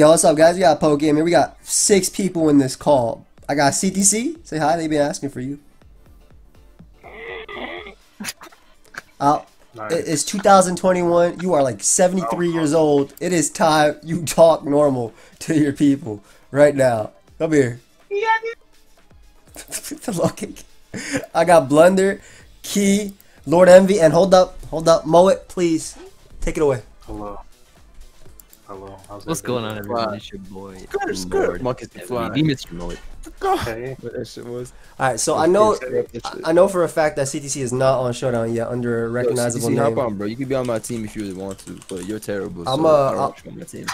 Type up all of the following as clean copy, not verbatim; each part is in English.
Yo, what's up, guys? We got Poe Gamer. We got 6 people in this call. I got CTC. Say hi. They've been asking for you. Nice. It is 2021. You are like 73 years old. It is time you talk normal to your people right now. Come here. Yeah, dude. I got Blunder, Key, Lord Envy, and hold up, Moet, please take it away. Hello. Hello. What's going on, everyone? It's your boy. Skirt. Muck is the fly. Mr. Moet. Okay. Alright, so I know for a fact that CTC is not on Showdown yet under a recognizable name. Hop on, bro. You could be on my team if you really want to, but you're terrible. So I don't want you on my team.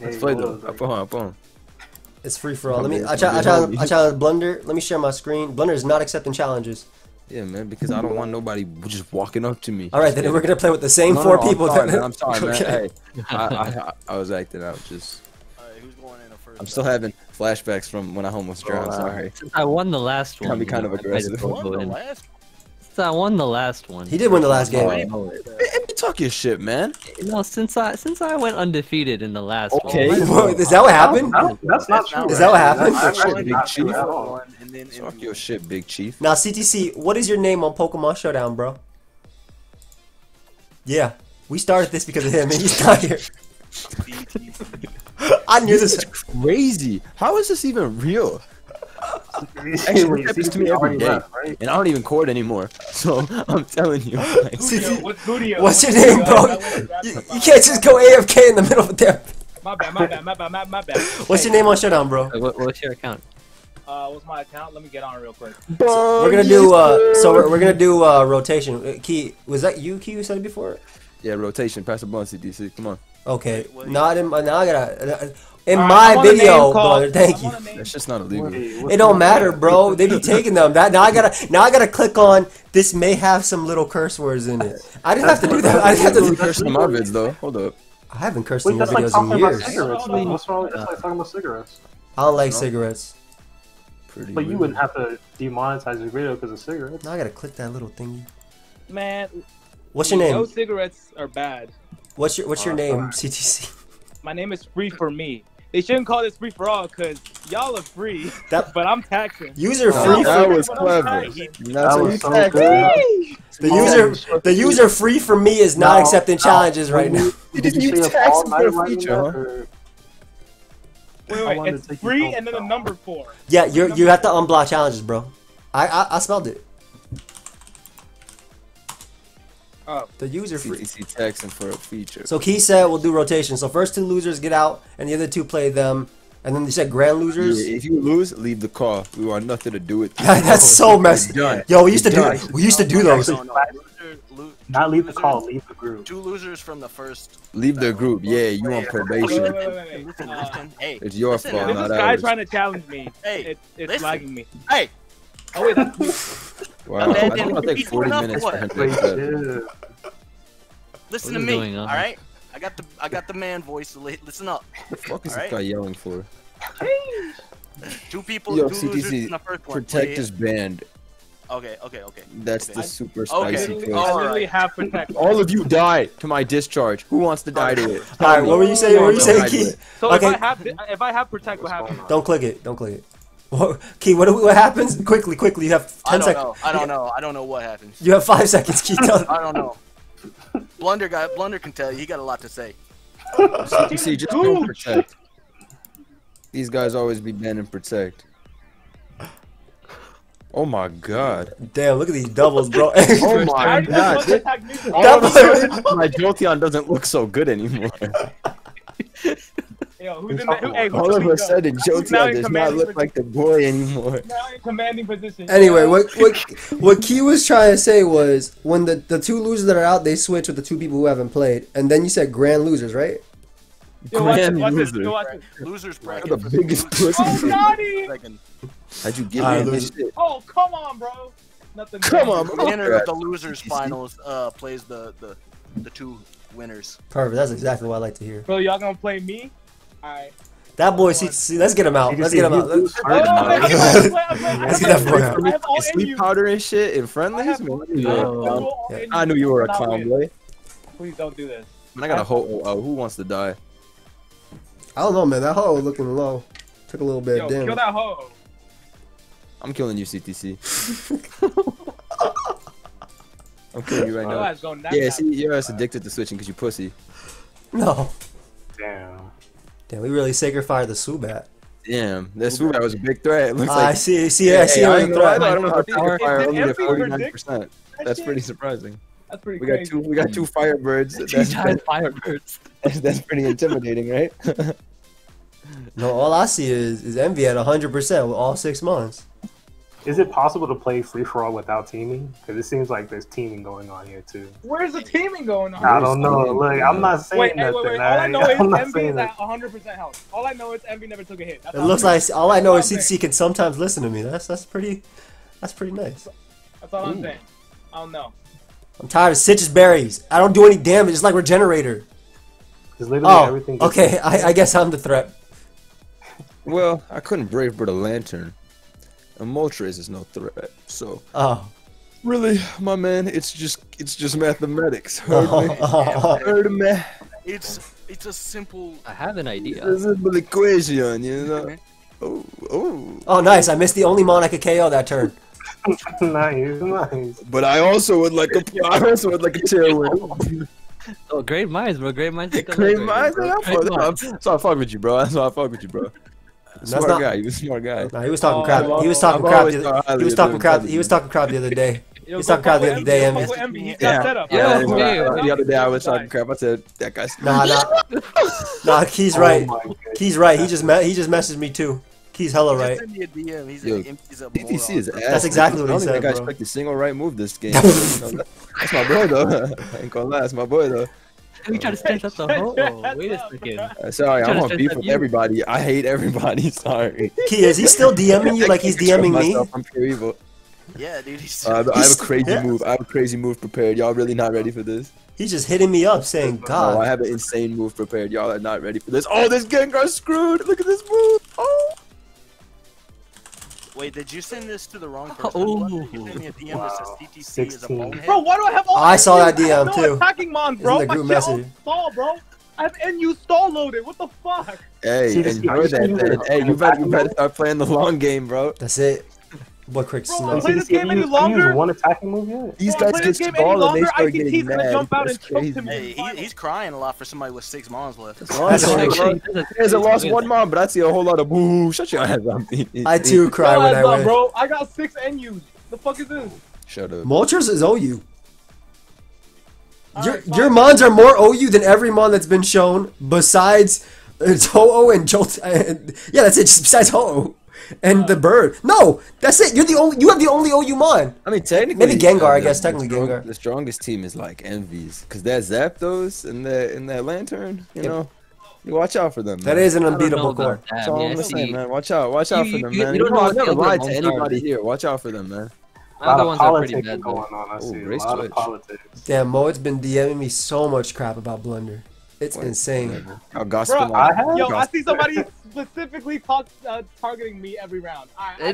Let's play though. Hop on. It's free for all. I challenge Blunder. Let me share my screen. Blunder is not accepting challenges. Yeah, man, because I don't want nobody just walking up to me. All right, then we're gonna play with the same four people. I'm sorry, man. Okay. Hey, I was acting out. Just. All right, who's going in first? I'm still having flashbacks from when I almost drowned. Sorry. I won the last one. Gotta be kind of aggressive. I won the last one. He did win the last game. Talk your shit, man. No, since I went undefeated in the last. Okay, one. Is that what happened? That's not true. Is that what happened? Talk your shit, Big Chief. Now, CTC, what is your name on Pokemon Showdown, bro? Yeah, we started this because of him, and he's not here. I knew this is crazy. How is this even real? Actually, it happens to me every day, right? And I don't even court anymore. So I'm telling you, like, what's your name, bro? You can't just go AFK in the middle of there. My bad. What's your name on Showdown, bro? What's your account? What's my account? Let me get on real quick. So we're gonna do. So we're gonna do rotation. Key, was that you, Key, who said it before? Yeah, rotation. Pass the ball, CDC. Come on. Okay. Not in. Now I gotta. In my video, brother, thank you. That's just not illegal. It don't matter, bro. They be taking them. That now I gotta click on. This may have some little curse words in it. I didn't have to do that. I didn't have to do curse in my vids though. Hold up. I haven't cursed in your videos in years. What's wrong? That's like talking about cigarettes. I don't like cigarettes. But you wouldn't have to demonetize your video because of cigarettes. Now I gotta click that little thingy. Man, what's your name? No cigarettes are bad. What's your name, CTC? My name is Free For Me. They shouldn't call this free for all, cause y'all are free. But I'm taxing. User free. That was clever. The user free for me is not accepting challenges right now. You tax for a feature. Wait, it's free and then the number 4. Yeah, you have to unblock challenges, bro. I smelled it. The user free. CTC texting for a feature. So Key said we'll do rotation. So first 2 losers get out, and the other 2 play them. And then they said grand losers. Yeah, if you lose, leave the call. We want nothing to do with. That's so messy. Yo, we used to do those. Not leave the call. Leave the group. 2 losers from the first. Leave the group. Yeah, you on probation. Wait. Hey, it's your fault. This not guy ours. Trying to challenge me. Hey, it's lagging me. Hey. Oh wait. Wow, I think it'll take 40 minutes for him to listen to me, alright? I got the man voice, listen up. What the fuck is this guy yelling for? 2 people, 2 losers in the first one. Protect is banned. Okay. That's the super spicy case. I literally have protect. All of you die to my discharge. Who wants to die to it? Alright, what were you saying? What were you saying, Key? So if I have protect, what happens? Don't click it, don't click it. Whoa. Key, what happens? Quickly, you have 10 seconds. I don't know what happens. You have 5 seconds, Key. I don't know. Blunder can tell you. He got a lot to say. CTC, just don't protect. These guys always be banned and protect. Oh my god. Damn, look at these doubles, bro. Oh my god. My Jolteon doesn't look so good anymore. Yo, all of a sudden, Jolteon does not look like the boy anymore. Now in commanding position. Anyway, what Key was trying to say was when the 2 losers that are out, they switch with the 2 people who haven't played, and then you said grand losers, right? Yo, grand losers bracket. You're the biggest pussy. Oh, how'd you give me this shit? Oh, come on, bro. Nothing. Come on, bro. Winner of the losers finals plays the 2 winners. Perfect. That's exactly what I like to hear. Bro, y'all gonna play me? Alright. That boy, see, let's get him out. Let's get him out. Let's get that boy out. Sleep powder and shit in friendlies? I knew you were a clown, boy. Please don't do this. I got a whole. Who wants to die? I don't know, man. That hoe looking low. Took a little bit of damage. Kill that hoe. I'm killing you, CTC. I'm killing you right now. Yeah, see, you're as addicted to switching because you pussy. No. Damn. Damn, we really sacrificed the Subat. Damn, that Subat was a big threat. Looks like, I see. See, yeah, I see. I don't know how to fire only at 49%. That's pretty surprising. That's pretty crazy. We got two Firebirds. Two Firebirds. That's pretty intimidating, right? No, all I see is Envy at 100% with all 6 months. Is it possible to play free-for-all without teaming? Because it seems like there's teaming going on here, too. Where's the teaming going on? I don't know. Look, I'm not saying nothing. Wait. All I know is Envy is at 100% health. All I know is Envy never took a hit. That's it looks like all I know is CTC can sometimes listen to me. That's pretty nice. That's all I'm saying. I don't know. I'm tired of citrus berries. I don't do any damage. It's like Regenerator. Everything okay. I guess I'm the threat. Well, I couldn't brave but a lantern. And Moltres is no threat, so. Oh. Really, my man, it's just mathematics. Heard me? It's a simple. I have an idea. It's a simple equation, you know. Oh, nice! I missed the only mon I could KO that turn. nice. But I also would like a. I also would like a tailwind. Oh, great minds, bro! Great minds. Great minds. So I fuck with you, bro. That's why I fuck with you, bro. Smart guy. He was a smart guy. Nah, he was talking crap. He was talking crap. He was talking crap. He was talking crap the other day. He was talking crap the other day. The other day I was talking crap. I said that guy's nah. Key's right. He just messaged me too. Key's hella right. DTC is ass. That's exactly what he said. I don't think I expect a single right move this game. That's my boy though. I ain't gonna lie, that's my boy though. We try to stretch up the whole. Oh, wait a second. Sorry, I'm on beef with everybody. I hate everybody. Sorry. Key, is he still DMing you like he's DMing me? I'm pure evil. Yeah, dude. I have a crazy move. I have a crazy move prepared. Y'all really not ready for this? He's just hitting me up saying, God. No, I have an insane move prepared. Y'all are not ready for this. Oh, this Gengar's screwed. Look at this move. Oh. Wait, did you send this to the wrong person? Oh, you send me a DM that says CTC is a bonehead. Bro, why do I have all? I saw that DM too. No attacking mon, bro. My shit stall, bro. I have NU stall loaded. What the fuck? Hey, enjoy that. Hey, you better start playing the long game, bro. That's it. What quick slow? Play this game any longer? One attacking move yet? These guys get stalled and they start getting mad. That's crazy. He's crying a lot for somebody with 6 mons left. There's a lost 1 mon, but I see a whole lot of boo. Shut your ass up. I too cry when I win. Bro, I got 6 NUs. The fuck is this? Shut up. Moltres is OU. Your mons are more OU than every mon that's been shown besides Ho-Oh and Jolt. Yeah, that's it. Just besides Ho-Oh. And the bird. No, that's it. You have the only OU mon. I mean, technically, maybe Gengar. I guess technically Gengar. The strongest team is like Envy's, cause that Zapdos and that Lantern. You know, you watch out for them. Man. That is an unbeatable core. That's all I'm saying, man. Watch out for them, man. You know, I've never lied to anybody here. Watch out for them, man. Other ones are pretty bad. Damn, Mo, it's been DMing me so much crap about Blunder. It's insane. Yo, I see somebody specifically targeting me every round. You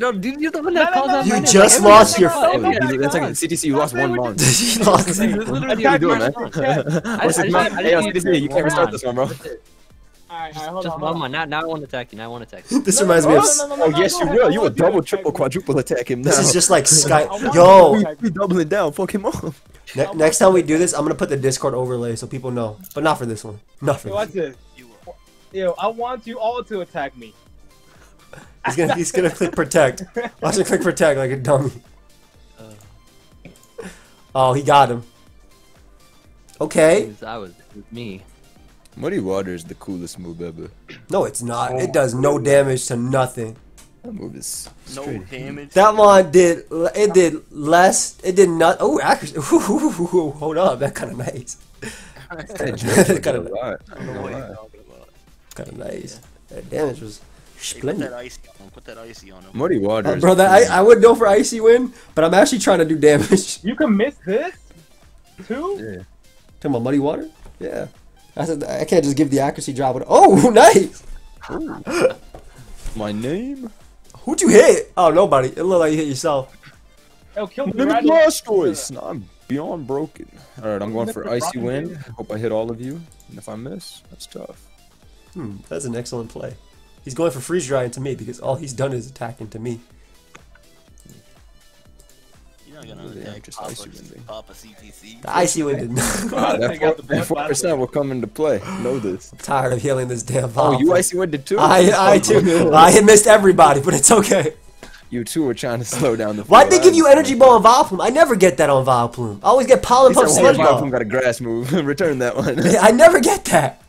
just lost your. That's like CTC. You lost 1 month. You can't restart this one, bro. Just 1 month. Now I want to attack you. Now I want to attack you. This reminds me of. Oh yes, you will. You will double, triple, quadruple attack him now. This is just like Sky. Yo, we doubling down. Fuck him up. Next time we do this, I'm gonna put the Discord overlay so people know, but not for this one. Not for this. Yo, I want you all to attack me. He's gonna click protect. Watch him click protect like a dummy. Oh, he got him. Okay. That was me. Muddy Water is the coolest move ever. No, it's not. Oh, it does no damage to nothing. That move is no damage. That one did. It did less. It did not. Oh, accuracy. Hold up. That kind of nice. That kind of nice. Kind of nice. Yeah. That damage was splendid. Hey, put that icy on him. Muddy Water. Bro, I would go for icy win, but I'm actually trying to do damage. You can miss this too. Yeah. Talking about Muddy Water? Yeah. I said I can't just give the accuracy drop. Oh, nice. Ooh. My name? Who'd you hit? Oh, nobody. It looked like you hit yourself. Yo, kill me right now. I'm beyond broken. All right, I'm going for icy win. Hope I hit all of you. And if I miss, that's tough. That's an excellent play. He's going for freeze dry into me because all he's done is attack into me. You're not gonna attack Papa CTC. The icy wind. That 4% will come into play. Know this. I'm tired of healing this damn bomb. Oh, you icy winded too. I too. I had missed everybody, but it's okay. You two were trying to slow down the. Why'd they give you energy ball on Vileplume? I never get that on Vileplume. I always get Pollen Puff Sludge Bomb. Vileplume got a grass move. Return that one. I never get that.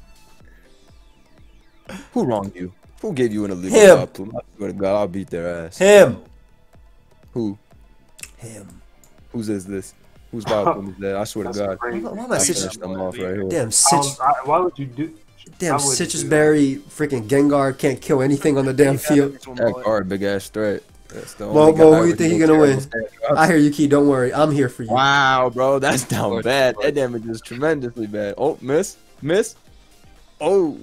Who wronged you? Who gave you an illegal Vileplume? I swear to God, I'll beat their ass. Him. Who? Him. Whose is this? Whose Vileplume is that? I swear to God. Why am I citrus? I'm off right here. Damn citrus. Why would you do? Damn citrus berry. Freaking Gengar can't kill anything on the damn field. Gengar, big ass threat. Well, who you think you're gonna win? I hear you, Key. Don't worry, I'm here for you. Wow, bro, that's down bad. That damage is tremendously bad. Oh, miss, miss. Oh,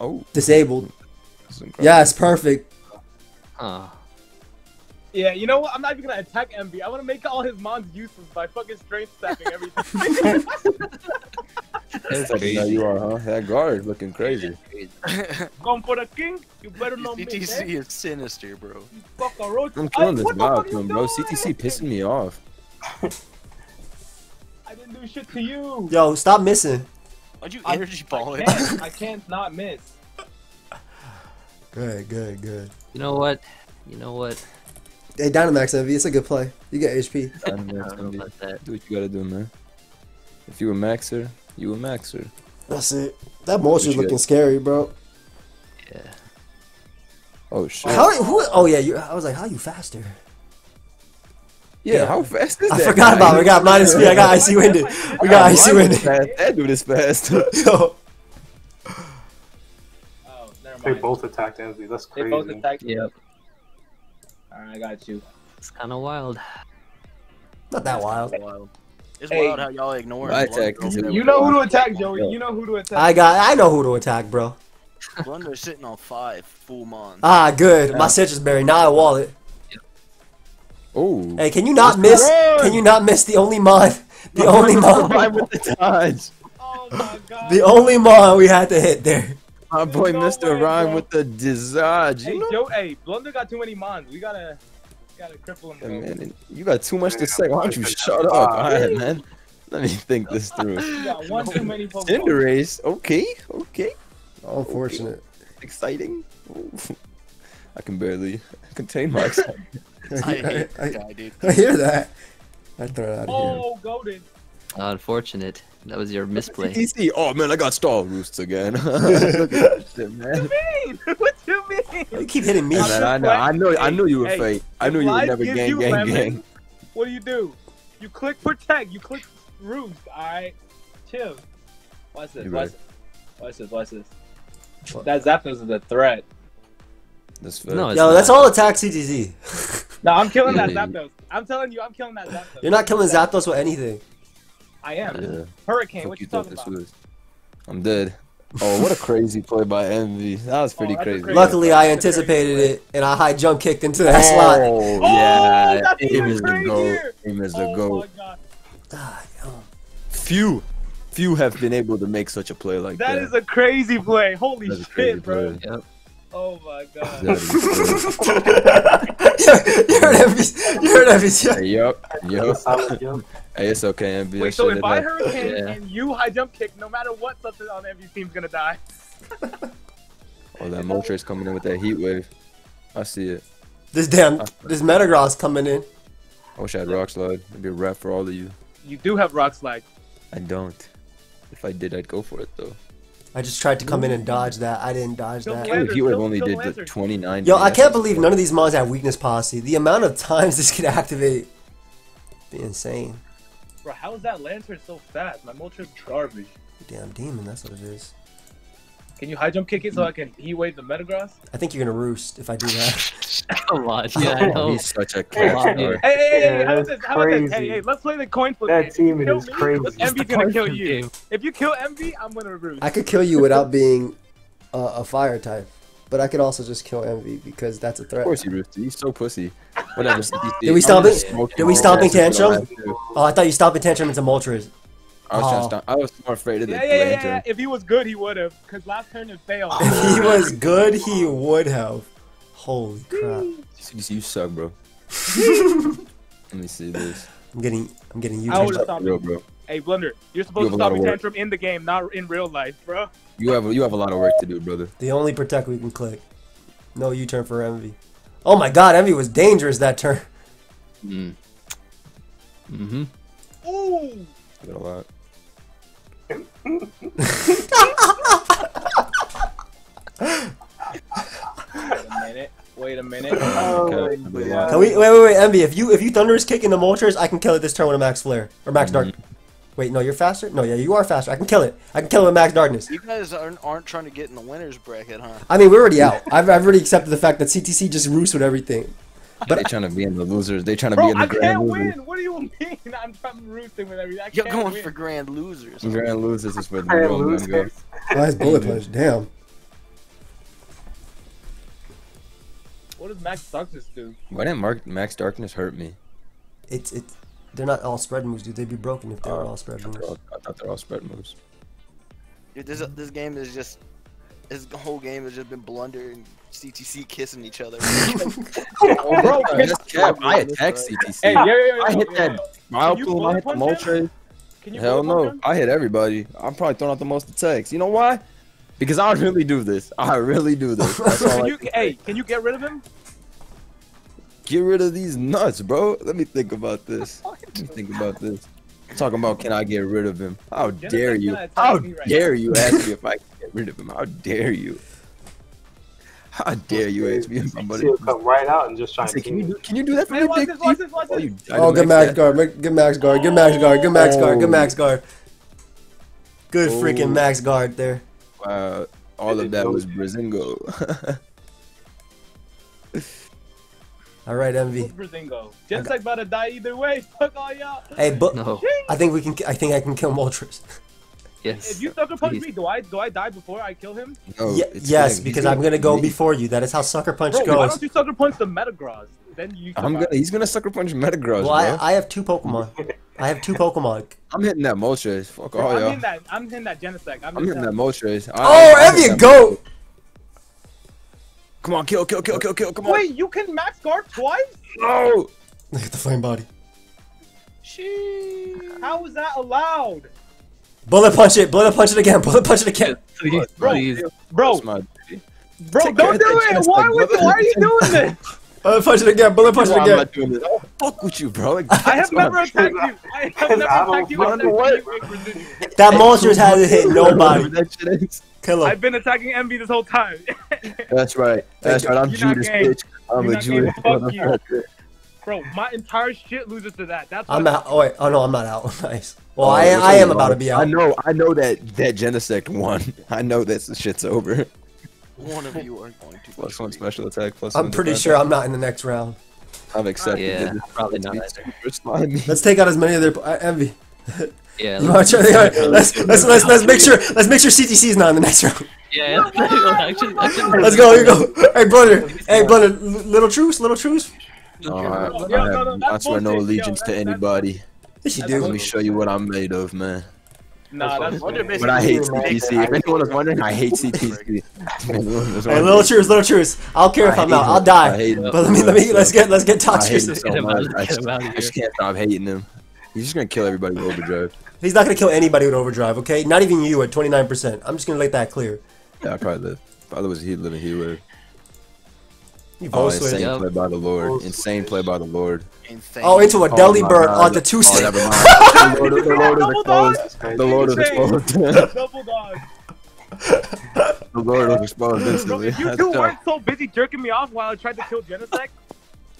oh. Disabled. Yes, perfect. Yeah, you know what? I'm not even gonna attack MB. I wanna make all his mons useless by fucking strength staffing everything. That's how you are, huh? That guard is looking crazy. Going for the king? You better know me. CTC is sinister, bro. I'm killing this mob, bro. CTC pissing me off. I didn't do shit to you. Yo, stop missing. Why'd you energy ball it? I can't not miss. Good, good, good. You know what? You know what? Hey, Dynamax MV, it's a good play. You get HP. Dynamax, do what you gotta do, man. If you a maxer, you a maxer. That's it. That monster's looking scary, bro. Yeah. Oh shit. How? Who? Oh yeah. I was like, how are you faster? Yeah. How fast is that? I forgot about it. We got minus speed. I got icy winded. We got icy winded. That dude is fast. Yo. Oh, never mind. They both attacked MV. That's crazy. They both attacked. Yep. Alright, I got you. It's kind of wild. Not that wild. It's wild how y'all ignore it. You know who to attack, Joey. You know who to attack. I know who to attack, bro. Blunder's sitting on 5 full mons. Ah, good. My citrus berry. Now I wall it. Oh. Hey, can you not miss? Can you not miss the only mon? The only mon. Oh my God. The only mon we had to hit there. My boy, no Mr. Way, Rhyme bro. With the Dizage. Hey, hey, Blunder got too many mons. We gotta cripple him. Yeah, man, you got too much to say. Why don't you shut up? All right, man. Let me think this through. You got one too many Pokemon. Cinderace. Okay, okay. Unfortunate. Okay. Exciting. I can barely contain my excitement. I hear that. I throw it out of here. Oh, golden. Unfortunate. That was your misplay. CTC. Oh man, I got Star Roost again. Shit, man. What you mean? What you mean? You keep hitting me. Man, I know you were fake. I knew you would never gang. What do? You click protect. You click Roost. All right, chill. Watch this. Watch this. Watch this. Watch this. That Zapdos is a threat. That's fair. No, yo, that's all attack CTC. No, I'm killing that Zapdos. I'm telling you, I'm killing that Zapdos. You're not killing Zapdos with anything. I am. Hurricane, what you talking about? I'm dead. Oh, what a crazy play by MV. That was pretty crazy. Luckily, I anticipated it, and I high jump kicked into that slot. Oh, yeah. Aim is the goat. Aim is the goat. Few have been able to make such a play like that. That is a crazy play. Holy shit, bro. Yep. Oh my God. You're an MVP. You're an MVP. Yup. Hey, it's okay, MVP. Wait, so if I hurricane and you high jump kick, no matter what, something on MVP's team's gonna die. Oh, that Moltres coming in with that heat wave. I see it. This Metagross coming in. I wish I had Rock Slide. It'd be a wrap for all of you. You do have Rock Slide. I don't. If I did, I'd go for it though. I just tried to come in and dodge that. I didn't dodge that. You would have only did the 29. Yo, I can't believe none of these mons have weakness policy. The amount of times this could activate, be insane. Bro, how is that Lantern so fast? My Moltres garbage. Damn demon, that's what it is. Can you high jump kick it so I can heat wave the Metagross? I think you're gonna roost if I do that. A lot, yeah. I know. He's such a killer. Hey, how about this? Hey, let's play the coin flip. That team is crazy. MV's gonna kill you. If you kill MV, I'm gonna roost. I could kill you without being a fire type, but I could also just kill MV because that's a threat. Of course you roosted. He's so pussy. Whatever. Did we stomp it? Did we stomp in Tantrum? Oh, I thought you stomping Tantrum into Moltres. I was I was more afraid of the lantern. If he was good, he would have. Because last turn it failed. If he was good, he would have. Holy crap! You suck, bro. Let me see this. I'm getting you. Bro. Hey, Blender, you're supposed to stop your tantrum in the game, not in real life, bro. You have a lot of work to do, brother. The only protect we can click. No U-turn for Envy. Oh my God, Envy was dangerous that turn. Ooh. Did a lot. Wait a minute. Oh, can we wait, Envy? If you Thunderous Kick into Moltres, I can kill it this turn with a Max Flare or Max Dark. Wait, no, you're faster. No, yeah, you are faster. I can kill it. I can kill it with Max Darkness. You guys aren't trying to get in the winner's bracket, huh? I mean, we're already out. I've already accepted the fact that CTC just roosts with everything. But they're trying to be in the losers. They're trying to be in the grand losers. I can't win. What do you mean? I'm roosting with everything. You're going for grand losers. Grand losers is where the world goes. Nice bullet punch. Damn. What does Max Darkness do? Why didn't Max Darkness hurt me? It's. They're not all spread moves, dude. They'd be broken if they were all spread moves. I thought they're all spread moves. Dude, this game is just. This whole game has just been Blunder and CTC kissing each other. Bro, I attacked CTC. Hey, yeah. I hit that Mileplume. I hit the Moltres. Hell no. I hit everybody. I'm probably throwing out the most attacks. You know why? Because I really do this. That's all can you get rid of him? Get rid of these nuts, bro. Let me think about this. I'm talking about can I get rid of him? How dare you? How dare you ask me if I can get rid of him? How dare you? How dare you ask me if somebody will come right out and just try to can you do that for me? Oh, get Max Guard. Get Max Guard. Get Max Guard. Get Max Guard. Get Max Guard. Good freaking Max Guard there. All of that was Brazingo. All right, Envy. Brazingo. Just like about to die either way. Fuck all y'all. Hey, but no. I think I can kill Moltres. Yes. If you sucker punch me, do I die before I kill him? No, yes, because I'm gonna go before you. That is how sucker punch goes. Why don't you sucker punch the Metagross? Then you. He's gonna sucker punch Metagross. Well, I have two Pokemon. I'm hitting that Moltres. Fuck all y'all. I'm hitting that Genesect. I'm hitting that Moltres. Oh, Envy, go! Come on, kill, come on. Wait, you can Max Guard twice? No! Look at the flame body. Sheesh. How is that allowed? Bullet punch it again. Bro, don't do it! Why are you doing this? Bullet punch it again. I'm not doing this. I'll fuck with you, bro. I have never attacked you. That monster hasn't hit nobody. Kill him. I've been attacking Envy this whole time. That's right. I'm Judas, bitch. I'm a Judas. Fuck you. Bro, my entire shit loses to that. That's I'm out. Oh, wait. Oh, no, I'm not out. Nice. Well, I am about to be out. I know that Genesect won. I know this shit's over. One of you are going to plus one special attack. Plus I'm pretty sure I'm not in the next round. I've accepted. Yeah, probably not. Let's take out as many of their Envy. Yeah. Let's make sure CTC is not in the next round. Yeah. Let's go. Here we go. Hey brother. Little truce. I swear no allegiance to anybody. Yes, you do. Let me show you what I'm made of, man. Nah, that's but I hate CTC. If anyone was wondering, I hate CTC. Hey, little truce. I'll care if I'm out. I'll die. Let's get toxic. I just can't stop hating him. He's just gonna kill everybody with Overdrive. He's not gonna kill anybody with Overdrive, okay? Not even you at 29%. I'm just gonna let that clear. Yeah, I probably live. If I was he'd live and he would. Oh, insane play by the Lord. Insane. Oh, into a Delibird on the two side. The Lord was exposed instantly. You two weren't so busy jerking me off while I tried to kill Genesect.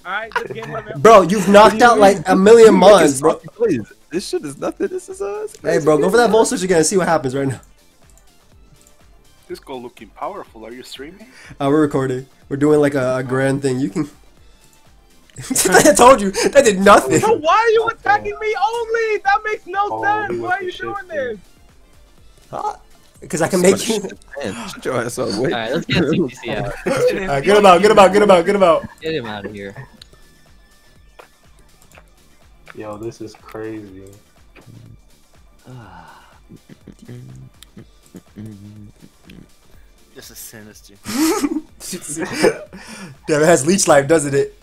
Alright, this game went. Bro, you've knocked out like a million mons, bro. Please, this shit is nothing. This is us. Hey, bro, go for that Voltage again and see what happens right now. This girl looking powerful. Are you streaming? We're recording. We're doing like a grand thing. You can. I told you that did nothing. So why are you attacking me only? That makes no sense. Why are you doing this? Huh? Because I can make you. Shut your ass up. Wait. All right, let's get CTC out. Right, get him out. Get him out of here. Yo, this is crazy. This is sinister. Damn, it has leech life, doesn't it?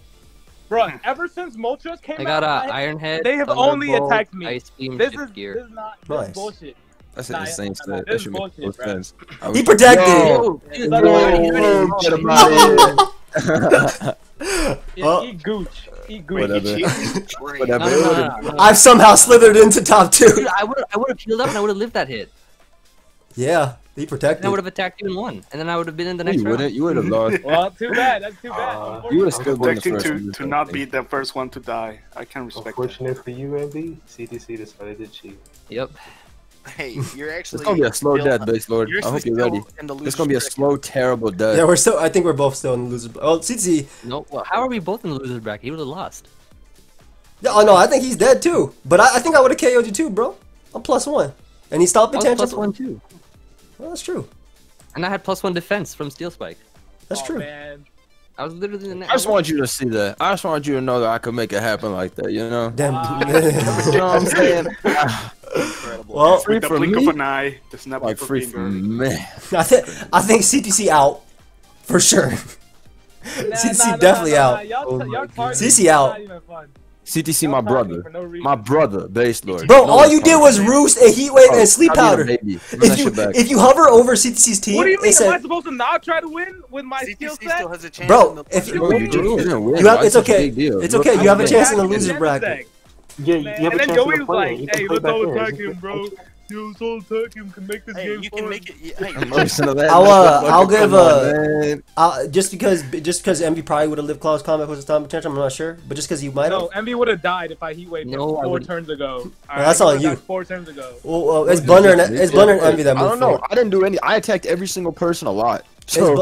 Bro, ever since Moltres came out, Ironhead, they have only attacked me. This is not this bullshit. That's an insane stat. That should make no sense. He protected! Yo, eat gooch. Eat gooch. Whatever. I've somehow slithered into top 2. Dude, I would have healed up and I would have lived that hit. Yeah, he protected. And I would have attacked you and won. And then I would have been in the next round. You would have lost. Well, too bad. That's too bad. You would have still won the first one. To not be the first one to die. I can respect that. Unfortunately for you, MB, CDC decided to cheat. Yep. Hey, you're actually. It's gonna be a slow death, bitch, Lord. I hope you're ready. It's gonna be a slow, terrible death. Yeah, we're still. I think we're both still in the loser. Oh, CC. No, well, how are we both in the loser bracket? He would have lost. Yeah, oh no, I think he's dead too. But I think I would have KO'd you too, bro. I'm +1, and he stopped the tangent. +1 too. Well, that's true. And I had +1 defense from Steel Spike. That's true. Man. I was literally in the. I just want you to see that. I just want you to know that I could make it happen like that. You know. Damn. You know what I'm saying? Incredible. Well, free for me, of an eye, like free for me. I think CTC out for sure. CTC definitely out. CTC out. CTC my brother. My brother, base lord. Bro, all you did was roost and heat wave and sleep powder. If you hover over CTC's team, what do you mean? Am I supposed to not try to win with my skill set? Bro, if you it's okay. It's okay. You have a chance in the loser bracket. Yeah, you have a chance to play. Like, hey, let's all attack him, bro. Yo, let's all attack him. Can make this game you can make it. Yeah, I'll give a. Just because MB probably would have lived Claw's combat with his time potential. I'm not sure, but just because you might. No, MB would have died if I heat waved four turns ago. That's all you. 4 turns ago. Well, it's Blunder and MB that. I don't know. I didn't do any. I attacked every single person a lot. So,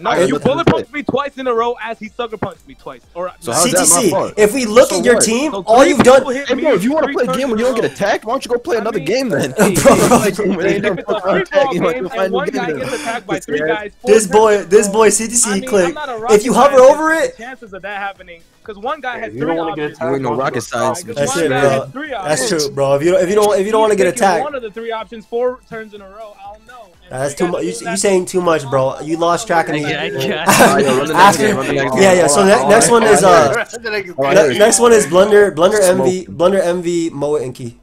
no, you bullet punched me twice in a row as he sucker punched me twice. Or, so CTC, if we look at your team, so all you've done. Hey, bro, if you want to play a game when you don't get attacked, why don't you go play another game then? Bro, if it's a free-fall game and one guy gets attacked by 3 guys, this boy, CTC, click. If you hover over it, chances of that happening. Because one guy has 3 options. There ain't no rocket science. That's it, bro. That's true, bro. If you don't want to get attacked, one of the 3 options 4 turns in a row. I don't know. That's too much. You're saying too much, bro. You lost track of me. Yeah. So next one is next one is Blunder, MV, Moa, and Key.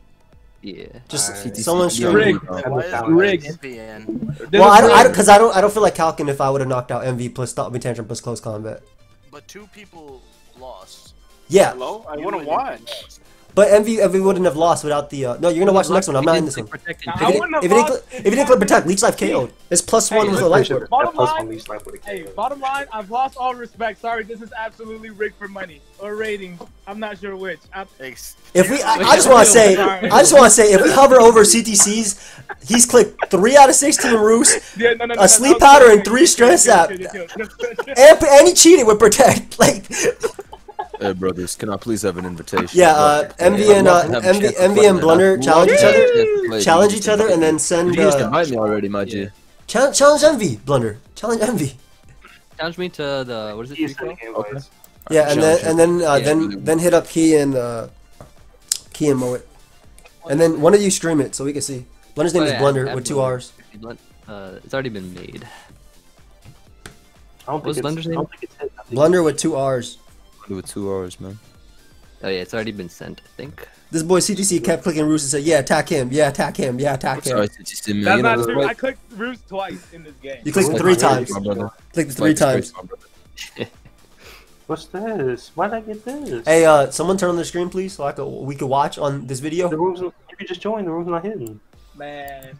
Yeah. Just someone stream. Riggs. Well, I don't feel like Kalkin if I would have knocked out MV plus Stop Me Tantrum plus Close Combat. But 2 people. Lost. Yeah. Hello? I want to watch. But MV wouldn't have lost without the. No, you're gonna watch the next one. I'm not in this one. If it didn't click protect, leech life KO'd. It's +1 with a life order. Bottom line, I've lost all respect. Sorry, this is absolutely rigged for money or rating. I'm not sure which. I just want to say, if we hover over CTC's, he's clicked 3 out of 16 roosts, a sleep powder, and 3 stress app. And he cheated with protect, like. Hey brothers, can I please have an invitation? Yeah, MV and Blunder challenge each other. Challenge each other and then send. You used to invite me already, my G. Challenge MV, Blunder. Challenge MV. Challenge me to the what is it? Okay. Yeah, and then hit up Key and Moet, and then one of you stream it so we can see. Blunder's name is Blunder with 2 R's. It's already been made. What's Blunder's name? Blunder with 2 R's. With 2 hours, man. Oh yeah, it's already been sent, I think. This boy CTC kept clicking Roost and said, "Yeah, attack him. Yeah, attack him. Yeah, attack him." Sorry, CTC, man. That's not true. I clicked Roost twice in this game. You clicked 3 times. Clicked 3 times. What's this? Why did I get this? Hey, someone turn on the screen, please, so we could watch on this video. The room's, if you just joined, the room's not hidden. Man.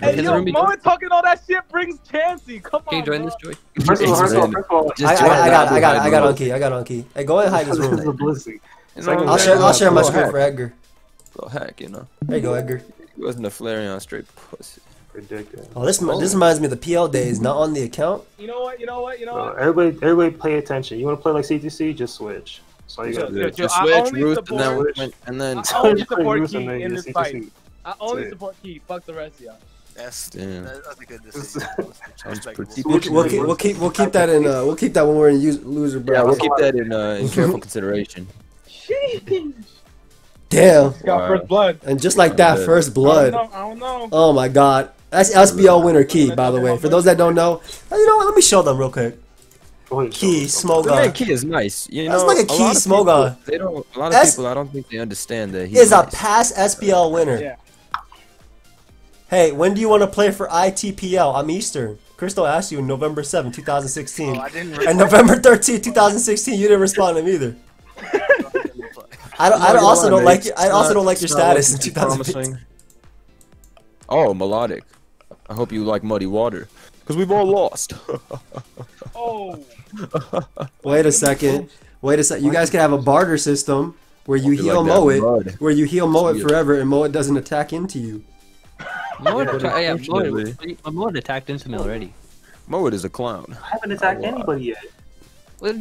Hey, yo, Moe talking all that shit brings Chansey. Come on. Can you join this, Joey? First of all, I got on Key. I got on Key. Hey, go ahead and hide his room. I'll share my screen for Edgar. Little hack, you know. There you go, Edgar. He wasn't a Flareon straight pussy. Ridiculous. Oh, this reminds me of the PL days, not on the account. You know what? Everybody pay attention. You want to play like CTC? Just switch. That's all you got to do. Just switch, Ruth, and then I only support Key in this fight. I only support Key. Fuck the rest of y'all. That's a good decision. We'll keep that in. We'll keep that when we're in loser bracket. Yeah, we'll keep that in careful consideration. Sheesh. Damn. Got first blood. And just like that, first blood. I don't know. Oh my god. That's SBL winner Key, by the way. For those that don't know, you know what? Let me show them real quick. Key, Smogon. Key is nice. You know, that's like a Key, Smogon. A lot of people, I don't think they understand that he is a past SBL winner. Yeah. Hey, when do you want to play for ITPL? I'm Eastern. Crystal asked you in November 7, 2016. Oh, I didn't and November 13, 2016, you didn't respond to him either. I also don't like your status in 2015. Oh, melodic. I hope you like muddy water. Because we've all lost. Oh. Wait a second. Wait a second. You guys can have a barter system where you heal Mowat. Where you heal Mowat forever and Mowat doesn't attack into you. Mowat attacked into me already. Mowat is a clown. I haven't attacked anybody yet. Well,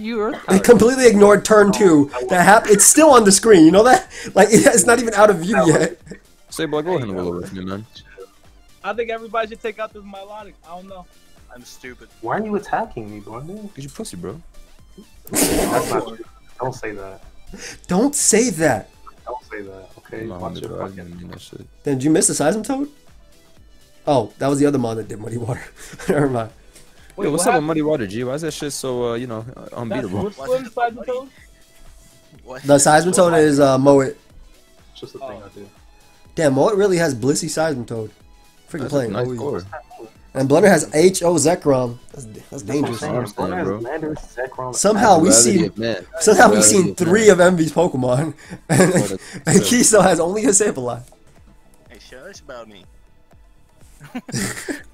I completely ignored turn 2. It's still on the screen, you know that? Like, it's not even out of view yet. Sableye, go ahead and roll with me, man. I think everybody should take out this melodic. I don't know. I'm stupid. Why are you attacking me, Blondie? Because you pussy, bro. That's not true. Don't say that. Don't say that. Don't say that. Okay. Watch your fucking shit. Then did you miss the Seism Toad? Oh, that was the other mod that did Muddy Water. Never mind. Wait, what's up with Muddy Water, G? Why is that shit so you know, unbeatable? What's the Seism Toad? The Seism Toad is Mowat. Just a thing I do. Damn, Mowat really has Blissey Seism Toad. Freaking playing. Nice and Blunder has H.O. Zekrom. That's dangerous. Somehow we see somehow we've seen 3 of Envy's Pokemon, and Key still has only a Sableye. Hey, shush about me.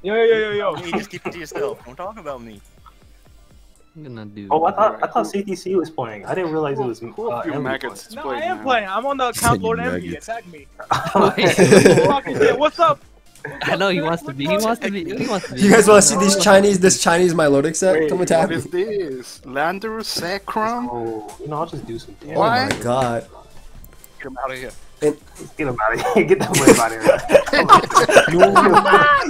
yo. You just keep it to yourself. Don't talk about me. I'm gonna do I thought CTC was playing. I didn't realize it was Envy. No, I am playing. I'm on the account Lord Envy. Attack me. What's up? I know he wants to be. He wants to be. You guys want to see these this Chinese Milotic set? Wait, come attack me. What is this? Lander Sacrum? Oh, you know, I'll just do some damage. Oh my god. Get him out of here. Get him out of here. Get that whip out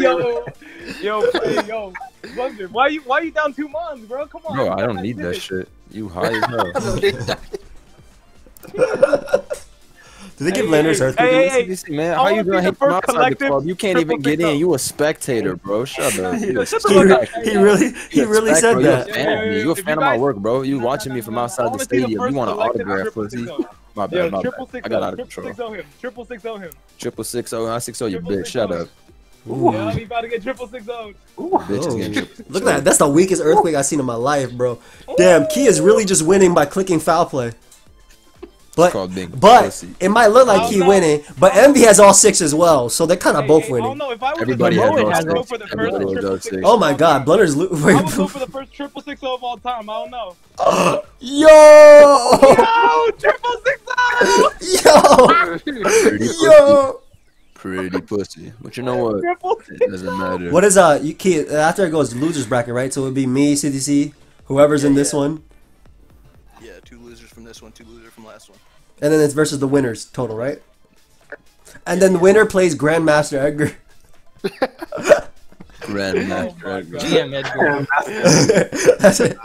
of here. Yo, Blunder, why you down 2 mons, bro? Come on. Bro, I don't need that shit. You high as hell. Do they give Landers Earth? Hey, man, how you gonna hate outside the club? You can't even get in. You a spectator, bro. Shut up. He really said that. You a fan of my work, bro. You watching me from outside the stadium. You want an autograph, pussy? My bad, my bad. I got out of control. 6-0 him. 6-0 him. 6-0 you, bitch. Shut up. Yeah, we about to get 6-0. Look at that. That's the weakest earthquake I've seen in my life, bro. Damn, Key is really just winning by clicking foul play. But it might look like he winning, but Envy has all 6 as well, so they're kind of both winning. Oh my god, Blunder's losing. I would go for the first 6-6 of all time, I don't know. Yo! 6-6! Yo! Pretty pussy. But you know what? It doesn't matter. What is, you can't, after it goes losers bracket, right? So it would be me, CDC, whoever's in this one. Yeah, 2 losers from this one, 2 losers from last one. And then it's versus the winners total, right? And then the winner plays Grandmaster Edgar. Grandmaster Edgar. GM Edgar. That's it.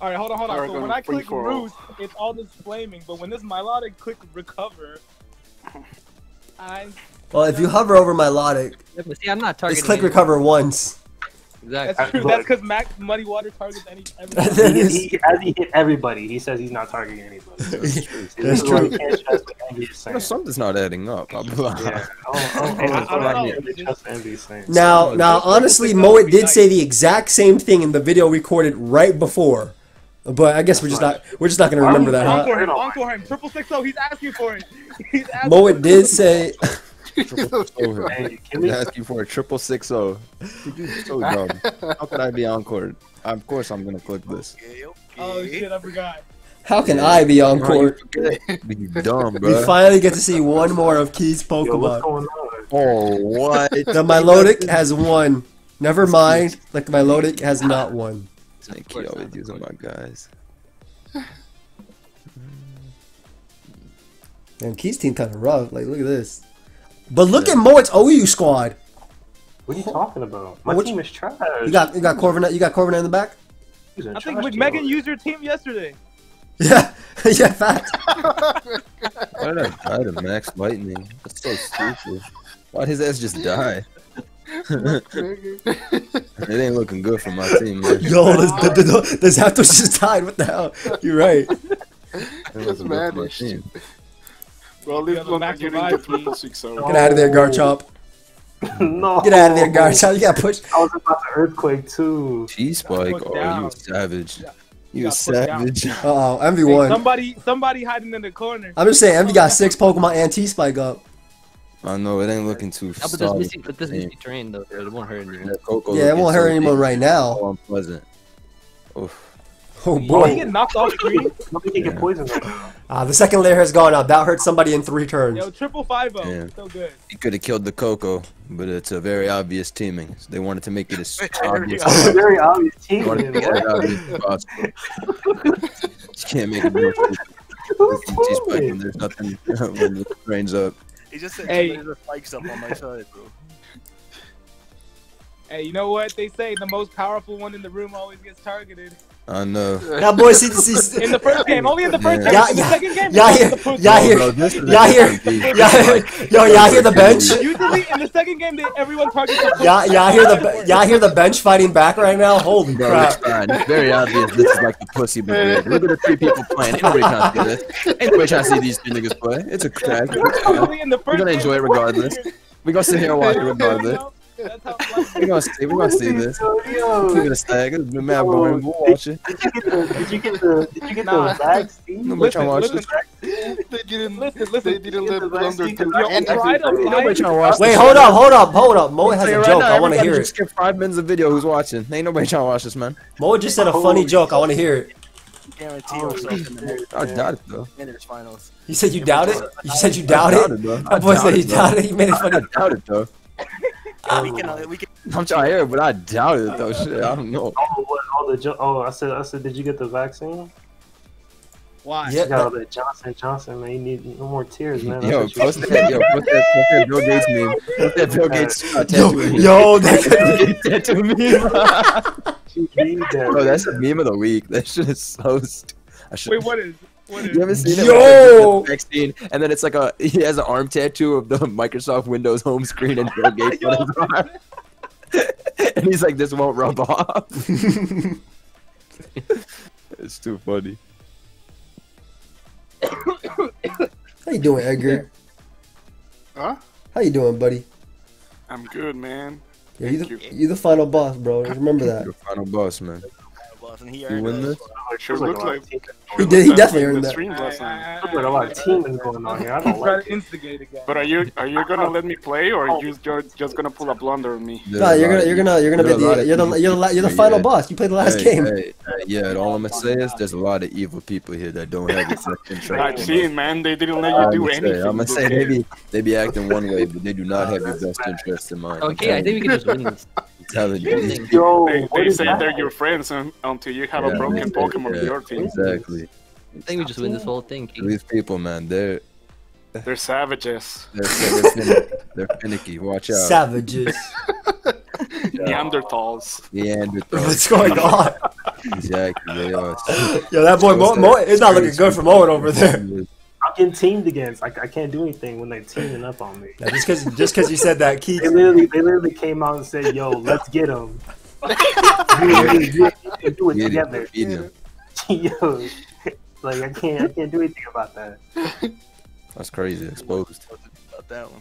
Alright, hold on. So when I click Roost, it's all this flaming, but when this Milotic click Recover, well, if you hover over Milotic, just click Recover once. Exactly. That's true. That's because Max Muddy Water targets everybody. He hit everybody. He says he's not targeting anybody. So it's true. That's true. You know, something's not adding up. Now, honestly, Mowat did say the exact same thing in the video recorded right before, but I guess we're just not gonna remember that. Encore him. 6-6-0. He's asking for it. Mowat did say. He asked you for a 6-6-0. So dumb. How could I be encored? Of course I'm gonna click this. Oh shit, I forgot. How can I be encored? You dumb, bro. We finally get to see one more of Key's Pokemon. Yo, what's going on? Oh, what? The Milotic has won. Never mind. Like Milotic has not won. Thank you. Always using my guys. And Key's team kind of rough. Like, look at this. But look at Mowat's OU squad. What are you talking about? My team is trash. You got Corviknight in the back? I think Megan used your team yesterday. Yeah. Yeah, that. Why did I die to Max Lightning? That's so stupid. Why'd his ass just die? It ain't looking good for my team, man. Yo, this Zapdos just died. What the hell? You're right. That's mad. Well, leave one back in my team. Get out of there, Garchomp. No. Get out of there, Garchomp. You got pushed. I was about to earthquake too. G-Spike, oh, you savage. Yeah. You savage. Uh-oh, Envy won. Somebody hiding in the corner. I'm just saying, Envy got 6 Pokemon and T-Spike up. I know, it ain't looking too solid. But this missing terrain, though. It won't hurt anyone. Yeah, it won't hurt anyone right now. Oh, unpleasant. Oof. Oh, boy. He get knocked off screen? Nobody can get poisoned right now. The second layer has gone up. That hurt somebody in 3 turns. Yo, triple 5-0. So good. He could have killed the Coco, but it's a very obvious teaming. They wanted to make it as obvious as possible. Very obvious teaming. You can't make it more obvious. There's nothing when the terrain's up. He just said, hey, there's a spikes up on my side, bro. Hey, you know what they say? The most powerful one in the room always gets targeted. I know. That boy, in the first game, only in the first game. In the second game, y'all hear the bench. Usually in the second game, everyone targets. Y'all hear the bench fighting back right now. Holy crap! It's very obvious. This is like the pussy bit. Look at the 3 people playing. Ain't nobody trying to do this. Ain't nobody trying to see these 2 niggas play. It's a crack. We're gonna enjoy it regardless. We're gonna sit here and watch it regardless. We're gonna see this. We're gonna stag. It's been mad boring. We'll watch it. Did you get the Zax team? Nobody trying to watch this. They didn't live under. Nobody trying to watch this. Wait, hold up. Moe has a joke. I want to hear it. Skip 5 minutes of video. Who's watching? Ain't nobody trying to watch this, man. Moe just said a funny joke. I want to hear it. Guarantee yourself in the next. I doubt it though. Winners finals. You said you doubt it. You said you doubt it. That boy said he doubted. He made it funny. I doubt it though. We can. I'm trying to hear it, but I doubt it though. Shit, I don't know. Oh, what, I said, did you get the vaccine? Why? Yeah, that Johnson, man. You need no more tears, man. Yo, post that Bill Gates meme. Post that Bill Gates tattoo. Yo, that tattoo meme. Bro, that's a meme of the week. That shit is so stupid. Wait, what is? You haven't seen it? Yo! Vaccine, and then it's like he has an arm tattoo of the Microsoft Windows home screen and Bill Gates on his arm. And he's like, this won't rub off. It's too funny. How you doing, Edgar? Huh? How you doing, buddy? I'm good, man. Yeah, you're the final boss, bro. Remember that. You're the final boss, man. And he win this? He definitely earned that. There's a lot of teaming going on here. I don't like it. But are you gonna let me play, or are you just gonna pull a blunder on me? No, you're the final boss. You played the last game. Yeah, all I'm gonna say is there's a lot of evil people here that don't have your I've seen, man. They didn't let you do anything. I'm gonna say they be acting one way, but they do not have your best interest in mind. Okay, I think we can just win this. Yo, they say they're your friends until you have a broken Pokemon in your team. Exactly. I think we just win this whole thing. King. These people, man, they're savages. They're finicky. Watch out. Savages. Neanderthals. What's going on? Exactly. They are. Yo, that boy Mo it's not looking good for Moen over there. I'm getting teamed against. I can't do anything when they're teaming up on me. Yeah, just because you said that, Keith. They literally came out and said, "Yo, let's get him." we do it together. Yo, like I can't do anything about that. That's crazy. Exposed. About that one.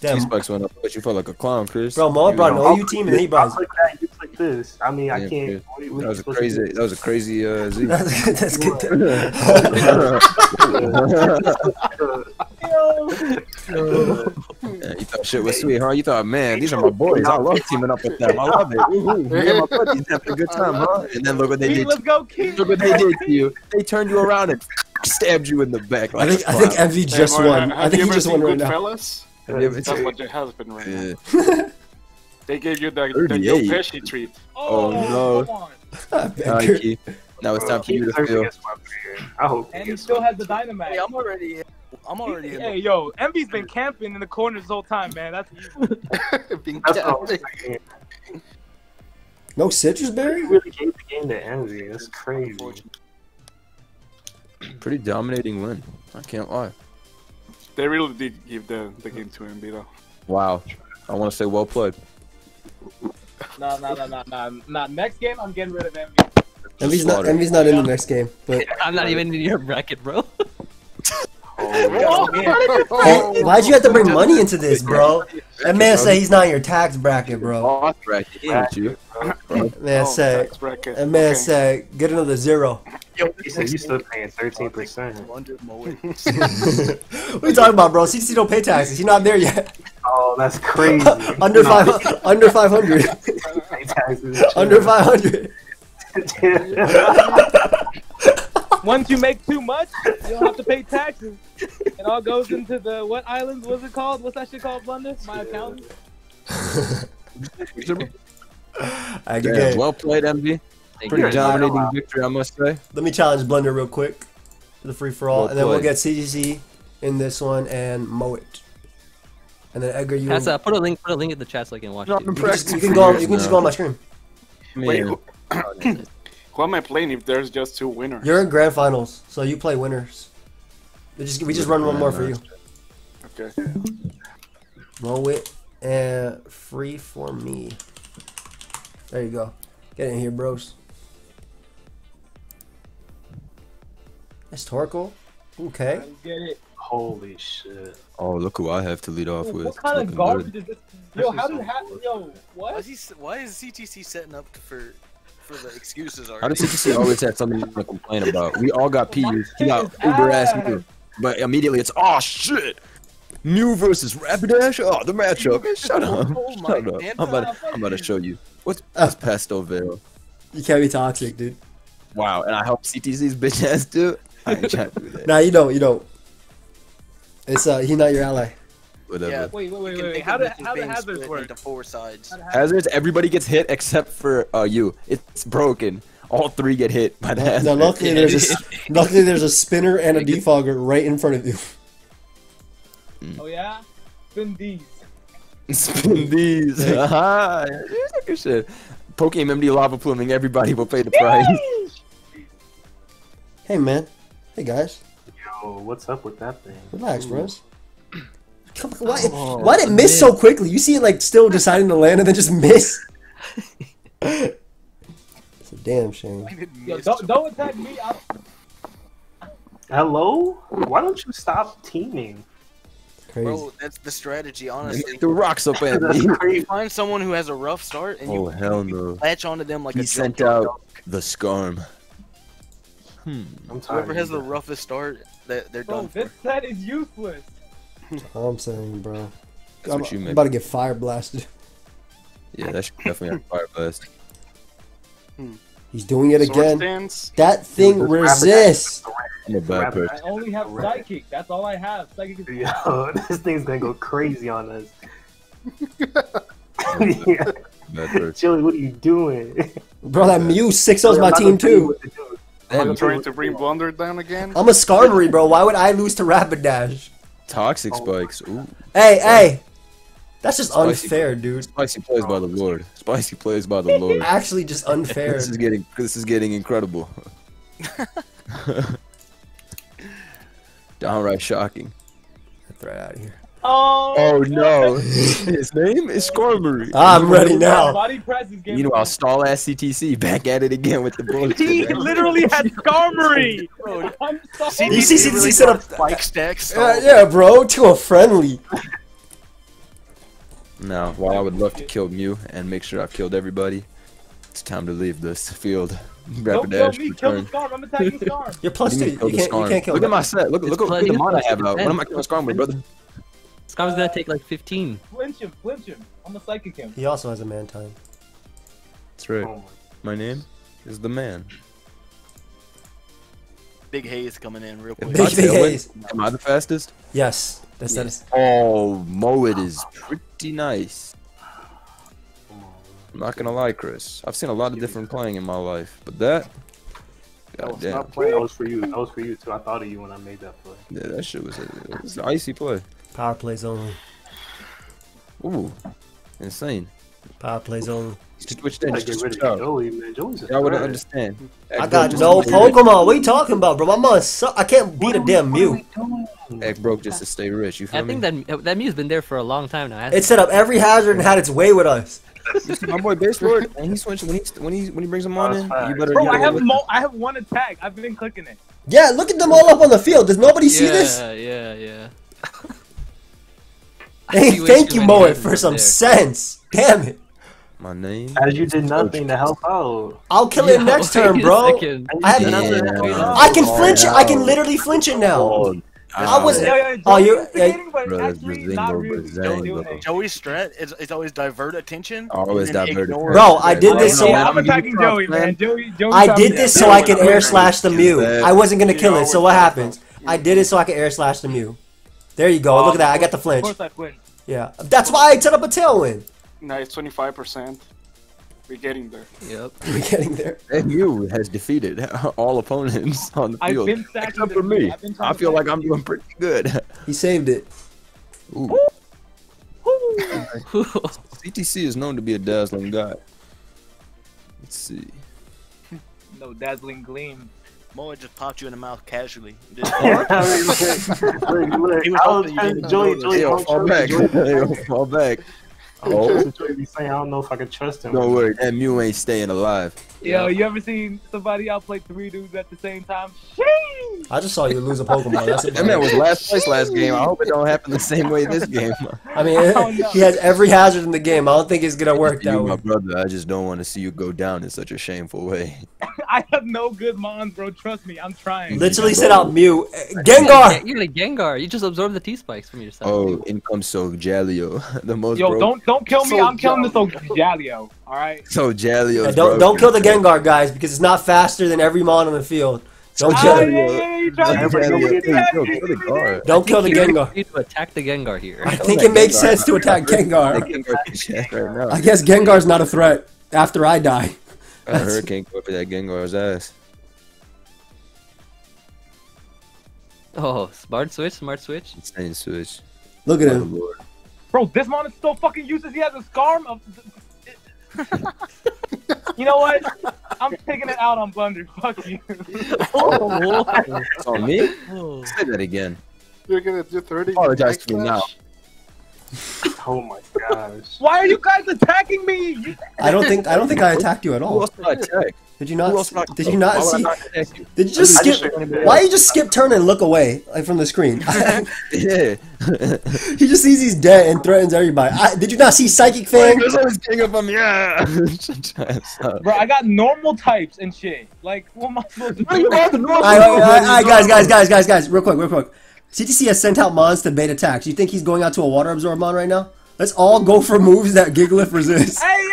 T-Spikes went up, but you felt like a clown, Chris. Bro, Mo brought an OU team and he brought. Like that, you click this. I mean, yeah, I can't. That was a crazy. Z. That's good. Yeah, you thought shit was sweet, huh? You thought, man, these are my boys. I love teaming up with them. I love it. Me and my buddies having a good time, huh? And then look what they did. Look what they did to you. They turned you around and stabbed you in the back. Like I think MV just won. I think he just won right now. That's what your husband right now. They gave you the Yo Pesci treat. Oh no. Now it's time for you to feel. I hope. And he still has the dynamite. Hey, I'm already in. Hey, yo, Envy's been camping in the corners this whole time, man. That's you. No citrus berry? Really gave the game to Envy. That's crazy. Pretty dominating win. I can't lie. They really did give the game to Embiid. Wow. I want to say well played. No. Next game, I'm getting rid of Embiid. Embiid's not in the next game. But I'm not even in your bracket, bro. Oh, why'd you have to bring money into this, bro? That man said he's not in your tax bracket, bro. That man said get another zero. He said you still paying 13%. What are you talking about, bro? CC don't pay taxes. He's not there yet. Oh, that's crazy. under 500. Under 500. Once you make too much, you'll have to pay taxes. It all goes into the what islands was it called? What's that shit called, Blunder? My accountant. Yeah, well played, MV. Pretty dominating victory, I must say. Let me challenge Blunder real quick for the free for all, and then we'll get CGC in this one and Moet. And then Edgar, you. Put a link in the chat so I can watch it. You can just go on my screen. Wait, who am I playing if there's just two winners? You're in grand finals, so you play winners. We just run one more for you. Okay. Roll it and free for me. There you go. Get in here, bros. That's Torkoal. Okay. Get it. Holy shit. Oh, look who I have to lead off with. What kind of garbage is this? Yo, how did happen? Yo, what? Why is CTC setting up for the excuses already? How does CTC always have something to complain about? We all got P's. He got Uber ass. But immediately it's, oh shit! New versus Rapidash? Oh, the matchup. Shut up. Shut up. I'm about to show you. What's Pesto Vero? You can't be toxic, dude. Wow, and I help CTC's bitch ass, dude. I ain't trying to do that. Nah, you don't. It's he's not your ally. Whatever. Yeah. Wait. How do hazards work? Hazards, everybody gets hit except for you. It's broken. All three get hit by the hazard. No, luckily there's a spinner and a defogger right in front of you. Oh yeah, spin these. Spin these. Aha. Good shit. PokeMD lava pluming. Everybody will pay the price. Hey man. Hey guys. Yo, what's up with that thing? Relax, bros. Why did it miss so quickly? You see it like still deciding to land and then just miss. It's a damn shame. Yo, don't attack me. Hello? Why don't you stop teaming? Crazy. Bro, that's the strategy, honestly. The rocks up at me. You find someone who has a rough start and you latch onto them like a sent out dog. The Skarm. Whoever has the roughest start, they're done. This set is useless. I'm saying, bro. I'm about to get fire blasted. Yeah, that should definitely have fire blast. He's doing it again. That thing resists. I only have psychic. That's all I have. Psychic is. Yo, this thing's gonna go crazy on us. Chili, what are you doing, bro? That Mew 6-0's my team too. I'm trying to bring Blunder down again. I'm a Skarmory, bro. Why would I lose to Rapidash? Toxic spikes. Ooh. Hey, that's just unfair, dude. Spicy plays by the Lord. Spicy plays by the Lord. Actually, just unfair. This is getting incredible. Downright shocking. Get right out of here. Oh no! His name is Skarmory. I'm ready now. Meanwhile, stall ass CTC back at it again with the bullets. He literally had Skarmory. You see CTC set up spike stacks. Yeah, bro, to a friendly. Now, while I would love to kill Mew and make sure I've killed everybody, it's time to leave this field. Don't kill me, kill the Skarm. I'm attacking Skarm. You're plus 2. You can't kill. Look at my set. Look at the mod I have out. What am I killing Skarmory, brother? Skarm's gonna take like 15. Flinch him. I'm a psychic him. He also has a man time. That's right. Oh my name is the man. Big Haze coming in real quick. Big Haze. Am I the fastest? Yes. That's that. Oh, Moet is pretty nice. I'm not gonna lie, Chris. I've seen a lot of different playing in my life, but that. God damn. That was for you. That was for you too. I thought of you when I made that play. Yeah, that shit was an icy play. Power plays only. Ooh, insane. Power plays on. Switch in. Y'all wouldn't understand. I got no Pokemon. What are you talking about, bro? My mom suck. I can't beat a damn Mew. Egg broke just to stay rich. You feel me? I think that Mew's been there for a long time now. It set up every hazard and had its way with us. My boy Baseboard, and he switches when he brings them on in. You better, bro, I have one attack. I've been clicking it. Yeah, look at them all up on the field. Does nobody see this? Yeah. Hey, thank you, Moet, for some sense. Damn it. My name. As you did nothing to help out. I'll kill it next turn, bro. I can flinch it. I can literally flinch it now. I was. Oh, you're. Joey's strat is always divert attention. Always divert. Bro, I did this so I'm attacking Joey, man. I did this so I could air slash the Mew. I wasn't gonna kill it, so what happens? I did it so I could air slash the Mew. There you go. Look at that. I got the flinch. Of course I win. Yeah, that's why I set up a tailwind. Nice, 25%. We're getting there. Yep. We're getting there. MU has defeated all opponents on the field. Except for me. I feel like I'm doing pretty good. He saved it. Ooh. CTC is known to be a dazzling guy. Let's see. No dazzling gleam. Moe just popped you in the mouth casually. Fall back. Oh. I don't know if I can trust him. Don't worry, that Mew ain't staying alive. Yo, you ever seen somebody outplay three dudes at the same time? Sheesh! I just saw you lose a Pokemon. That man was last place last game. I hope it don't happen the same way this game. I mean, he has every hazard in the game. I don't think it's gonna work that way. My brother, I just don't want to see you go down in such a shameful way. I have no good mons, bro. Trust me, I'm trying. Literally set out Mew. Gengar. You're like Gengar. You just absorb the T spikes from yourself. Oh, in comes Solgaleo, the most. Yo, don't kill me. I'm killing this Solgaleo. All right. Solgaleo. Don't kill the Gengar, guys, because it's not faster than every mon on the field. Don't kill it. Don't kill the Gengar. You need to attack the Gengar here. I think it makes sense to attack Gengar. I guess Gengar's not a threat after I die. A hurricane go for that Gengar's ass. Oh, smart switch, smart switch. Insane switch. Look at him. Bro, this mon is so fucking useless. He has a Skarm. You know what? I'm taking it out on Blunder. Fuck you. It's on me? Oh. Say that again. You're gonna do 30. Apologize to me now. Oh my gosh. Why are you guys attacking me? I don't think I attacked you at all. Who else did I attack? Did you not? Did you not see? Did you just skip? Why you just skip turn and look away like from the screen? Yeah. He just sees he's dead and threatens everybody. Did you not see Psychic Fang? Yeah. Bro, I got normal types and shit. Like, what am I supposed to do? Alright, guys, real quick. CTC has sent out mons to bait attacks. You think he's going out to a water absorb mon right now? Let's all go for moves that Gigalith resists. Hey,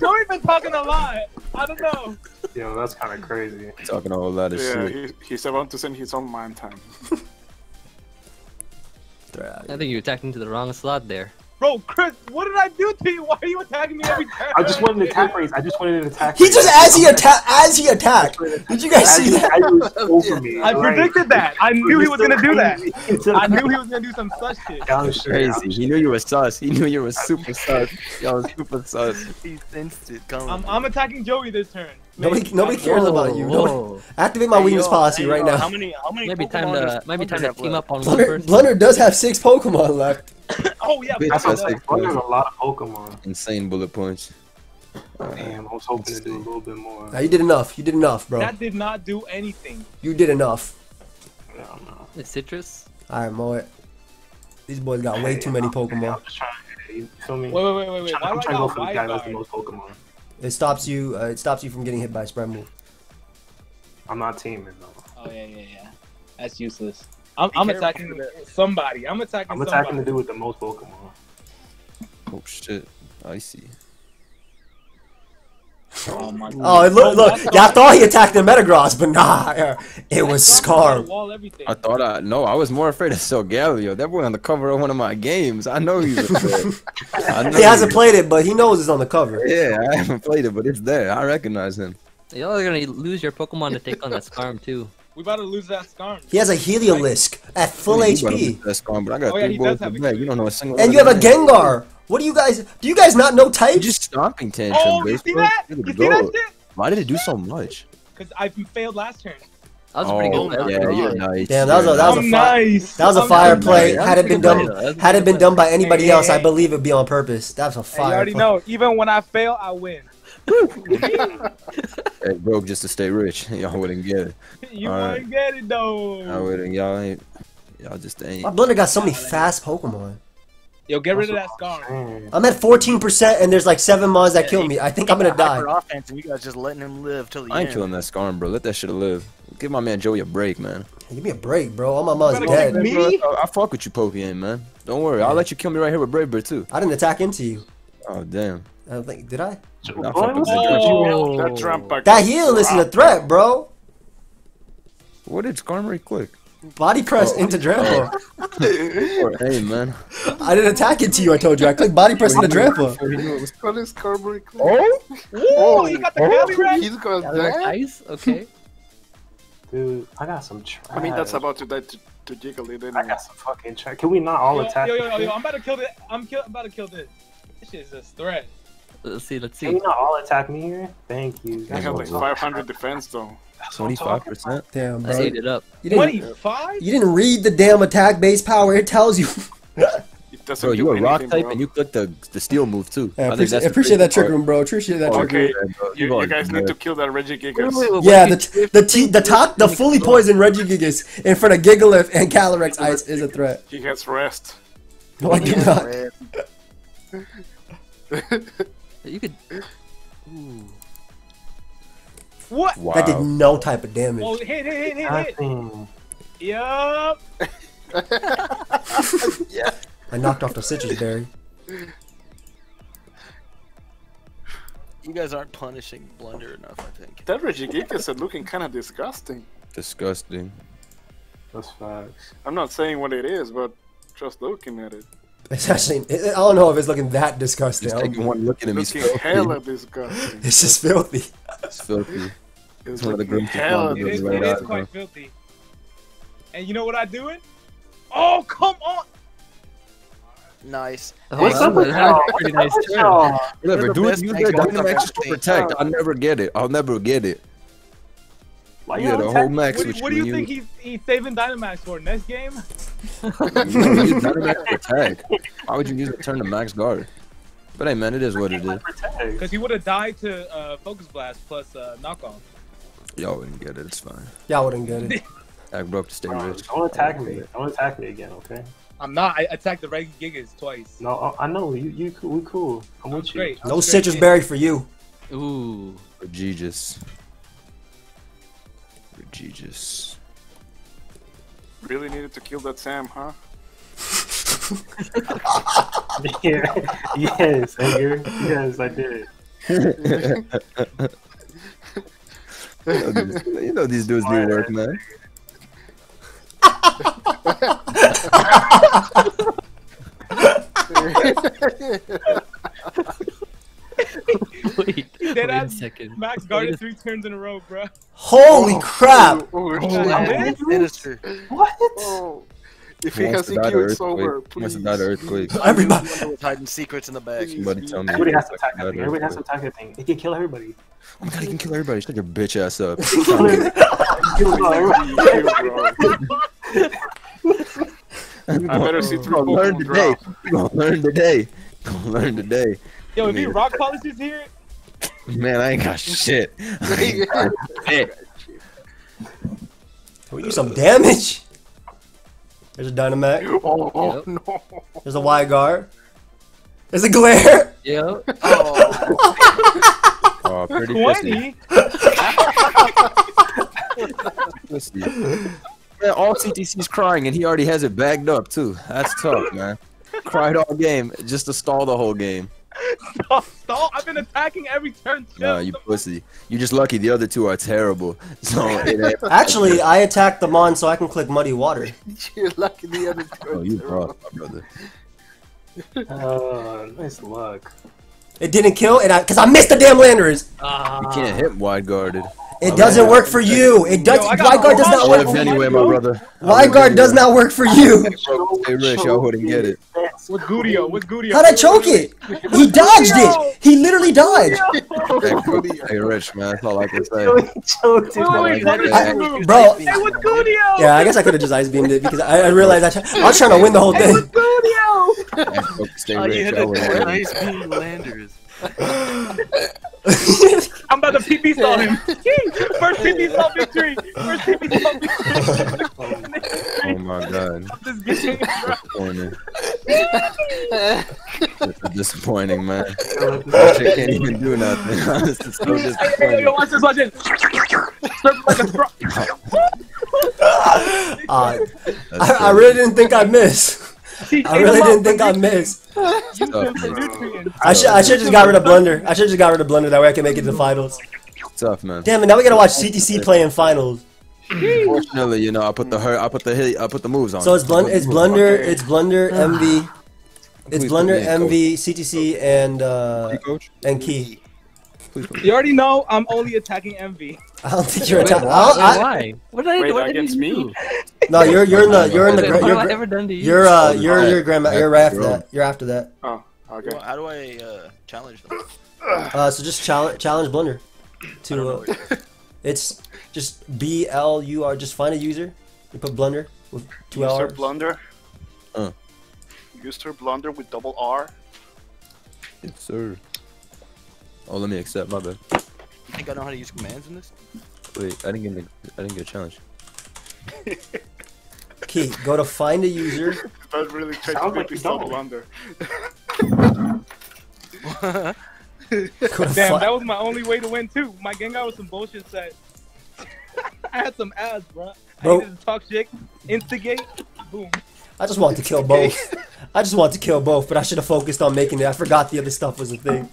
Joey's been talking a lot. I don't know. Yo, that's kind of crazy. Talking a whole lot of shit. Yeah, he's about to send his own mime time. I think you attacked into the wrong slot there. Bro, Chris, what did I do to you? Why are you attacking me every time? I just wanted an attack raise. He just as he attacked. Did you guys see that? I predicted that. I knew he was gonna do that. I knew he was gonna do some sus shit. That was crazy. He knew you were sus. He knew you were super sus. Y'all was super sus. He sensed it. I'm attacking Joey this turn. Nobody cares about you. Nobody. Activate my weakness policy right now. How many might be time to team up on one person. Blunner does have 6 Pokemon left. Oh yeah, Blunder's a lot of Pokemon. Insane bullet points. Damn, I was hoping to do a little bit more. Nah, you did enough. You did enough, bro. That did not do anything. You did enough. No. It's citrus. All right, Moet. These boys got way too many Pokemon. You feel me? Wait. I'm trying to go for the guy that has the most Pokemon. It stops you. It stops you from getting hit by a spread move. I'm not teaming though. Oh yeah. That's useless. I'm attacking somebody. I'm attacking the dude with the most Pokemon. Oh shit! I see. Oh my god! Oh look! Yeah, I thought he attacked the Metagross, but nah, it was Scarf. I was more afraid of Solgaleo. That boy on the cover of one of my games. I know he's afraid. He hasn't played it, but he knows it's on the cover. Yeah, I haven't played it, but it's there. I recognize him. Y'all are gonna lose your Pokemon to take on that Skarm too. We about to lose that Skarm. He has a Heliolisk at full HP. That Skarm, but I got 3 balls in the bag. You don't know a single. And you have a Gengar. What do you guys? Do you guys not know types? Just stomping tantrum. Oh, you see that? You see that shit? Why did it do so much? Because I failed last turn. That was a pretty good one. Yeah, you're nice. Damn, that was a fire play. Had it been done by anybody else, I believe it'd be on purpose. That's a fire. You already know. Even when I fail, I win. It broke just to stay rich. Y'all wouldn't get it. You wouldn't get it though. I wouldn't. Y'all just ain't. My brother got so many fast Pokemon. Yo, get rid of that Scar. I'm at 14% and there's like 7 mods that kill me. I think I'm gonna die. Offense, we guys just letting him live till the end. I ain't killing that Scar, bro. Let that shit live. Give my man Joey a break, man. Hey, give me a break, bro. All my mods dead. Me? I fuck with you, Popian, man. Don't worry. I'll let you kill me right here with Brave Bird too. I didn't attack into you. Oh damn. I don't think did I? Oh. That heal isn't a threat, bro. What did Skarmory click? Body press into Drampa. Hey man, I didn't attack into you. I told you I clicked body press into Drampa. What is Skarmory click? Oh, oh, he got the heavy right. He's got nice. Okay. Dude, I got some trash. I mean, that's about to die to jiggle it. I got some fucking trash. Can we not all attack? Yo, I'm about to kill this. I'm about to kill this. This shit is a threat. Let's see. Can you not all attack me here? Thank you. I got like 500 defense though. 25%. Damn, bro. I ate it up. 25? You didn't read the damn attack base power. It tells you. It bro, you were rock type bro. And you clicked the steel move too. Yeah, I appreciate that trick room, bro. Appreciate that trick room. Okay, bro. You guys need to kill that Regigigas. Yeah, the fully poisoned Regigigas in front of Gigalith and Calyrex Ice is a threat. He gets rest. No, I do not. You could. Ooh. What? Wow. That did no type of damage. Oh, hit. Yup. Yeah. I knocked off the citrus berry. You guys aren't punishing Blunder enough, I think. That Regigigas are looking kind of disgusting. Disgusting. That's facts. I'm not saying what it is, but just looking at it. It's actually, I don't know if it's looking that disgusting. Just taking one look at him, he's filthy. Hella disgusting. It's just filthy. It's filthy. It's one of the grim technologies right now. It is quite filthy. And you know what I'm doing? Oh, come on! Nice. What's up with that? Whatever, dude, you get the extra to protect. I'll never get it. I'll never get it. Like, yeah, the whole max. What do you think he's saving Dynamax for next game? Dynamax protect. Why would you use the turn to max guard? But hey, man, it is what it is. Because he would have died to Focus Blast plus knockoff. Y'all wouldn't get it. It's fine. Y'all wouldn't get it. I broke the stage. Don't attack me. Don't attack me again, okay? I'm not. I attacked the Regigigas twice. No, I know you. We cool. I'm with you. No citrus berry for you. Ooh. Regigigas. Regigigas. Really needed to kill that Sam, huh? Yeah. Yes, Edgar. Yes, I did. You know these dudes do work, man. Wait a second. Max guarded 3 turns in a row, bro. Holy crap! What? Oh. If he has EQ, it's over. Please. Everybody was hiding secrets in the bag. Everybody has to attack that thing. Everybody has to attack that thing. It can kill everybody. Oh my god, he can kill everybody. Shut your bitch ass up. I better see through. Gonna learn today. Yo, if he rock polishes here. Man, I ain't got shit. Can we do some damage? There's a Dynamax. Oh, yep. No. There's a wide guard. There's a glare. Yeah. Oh. Oh, pretty pussy. Man, all CTC's crying, and he already has it bagged up, too. That's tough, man. Cried all game just to stall the whole game. Stall? I've been attacking every turn. Nah, you pussy. You just lucky the other two are terrible. So actually, I attacked the Mon so I can click Muddy Water. You're lucky the other two are terrible. Oh, you brought my brother. Oh, nice luck. It didn't kill, and because I missed the damn Landorus. You can't hit wide guarded. It doesn't work for you. It does. Wide guard does not work for you. Anyway, my brother. Wide guard does not work for you. Hey, Rich, y'all wouldn't get it. What's Gudio? How'd I choke it? He dodged it. He literally dodged. Hey, Rich, man. That's all I can say. Choked it. Wait, bro. Hey, what's Gudio? Yeah, I guess I could have just ice beamed it because I realized I was trying to win the whole thing. Hey, what's Gudio? Oh, you hit a nice beam landers. I'm about to PP stall him. First PP stall victory. First PP stall victory. Oh my god. Disappointing. Disappointing, man. That shit can't even do nothing. This is so disappointing. Hey, yo, watch this, watch it. Slurp like a frog. I really didn't think I'd miss. I really didn't think I missed. I should just got rid of Blunder. I should just got rid of Blunder. That way I can make it to the finals. Tough, man. Damn it! Now we gotta watch CTC play in finals. Fortunately, you know, I put the moves on. So it's Blunder, MV, CTC, and Key. You already know I'm only attacking MV. I don't think you're attacking. Why? What did I do against me? No, you're after that. You're after that. Oh, okay. Well, how do I challenge them? So just challenge Blunder to it's just BLUR. Just find a user. You put Blunder with 2 Rs. User Blunder. User Blunder with double R. Yes, sir. Oh, let me accept. My bad. You think I know how to use commands in this? Wait, I didn't get a challenge. Key, go to find a user. That really sounds like Blunder. Damn, that was my only way to win too. My gang out with some bullshit set. I had some ass, bro. I needed to talk shit, instigate, boom. I just want to kill both. I just want to kill both, but I should have focused on making it. I forgot the other stuff was a thing.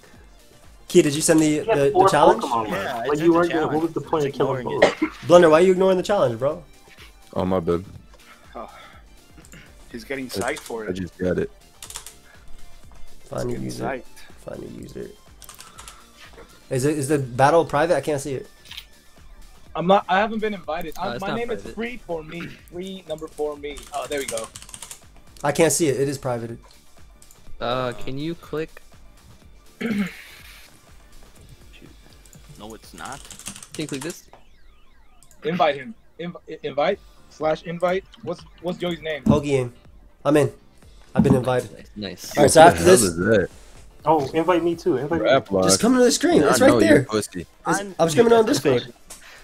Key, did you send the challenge? Yeah, like you weren't. What was the point of killing both? Blunder, why are you ignoring the challenge, bro? Oh, my bad. Oh. He's getting psyched for it. I just got it. Find a user. Find a user. Is the battle private? I can't see it. I'm not. I haven't been invited. My name is Free for Me. Free number 4 me. Oh, there we go. I can't see it. It is private. Can you click? No, it's not. Think like this. Invite him. Invite/invite. What's Joey's name? Hoagie. I'm in. I've been invited. Nice. All right. So after this. Oh, invite me too. Invite me. Just come to the screen. It's right there. I'm just coming on Discord.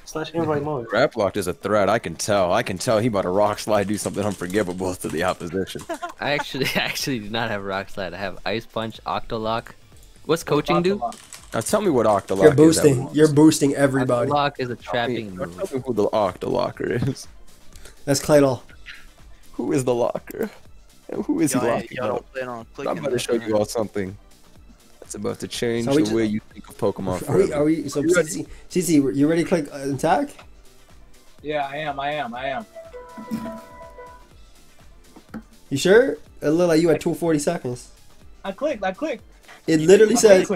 /invite mode. Raplock is a threat. I can tell. He about to rock slide, do something unforgivable to the opposition. I actually do not have rock slide. I have ice punch, octolock. What's coaching do? Now tell me what Octolock is. You're boosting everybody. Octolock is a trapping move. Tell me who the Octolocker is. That's Claydol. Who is the locker? And who is he locking up? I'm about to show you all something that's about to change the way you think of Pokemon forever. So CC, you ready to click attack? Yeah, I am. You sure? It looked like you had 240 seconds. I clicked. It literally says...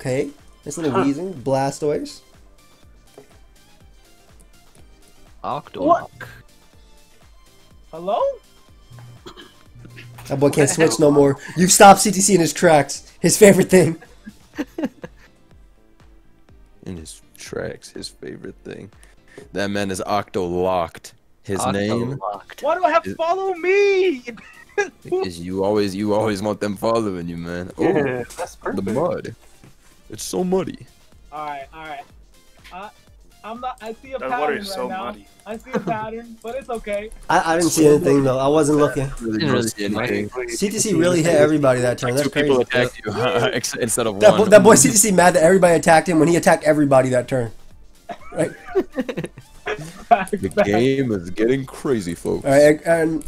Okay, that's a little wheezing. Blastoise. Octolock. Hello? That boy can't switch no more. You've stopped CTC in his tracks. His favorite thing. That man is Octolocked. His name. Why do I have to follow me? Because you always want them following you, man. Oh, yeah, that's perfect. The mud. It's so muddy. All right. I see a pattern right now. I see a pattern, but it's okay. I didn't see anything though. I wasn't looking. I didn't really see anything. CTC really hit everybody that turn. Like that's crazy. Two people attacked you instead of one. That boy CTC mad that everybody attacked him when he attacked everybody that turn. Right. The game is getting crazy, folks. All right, and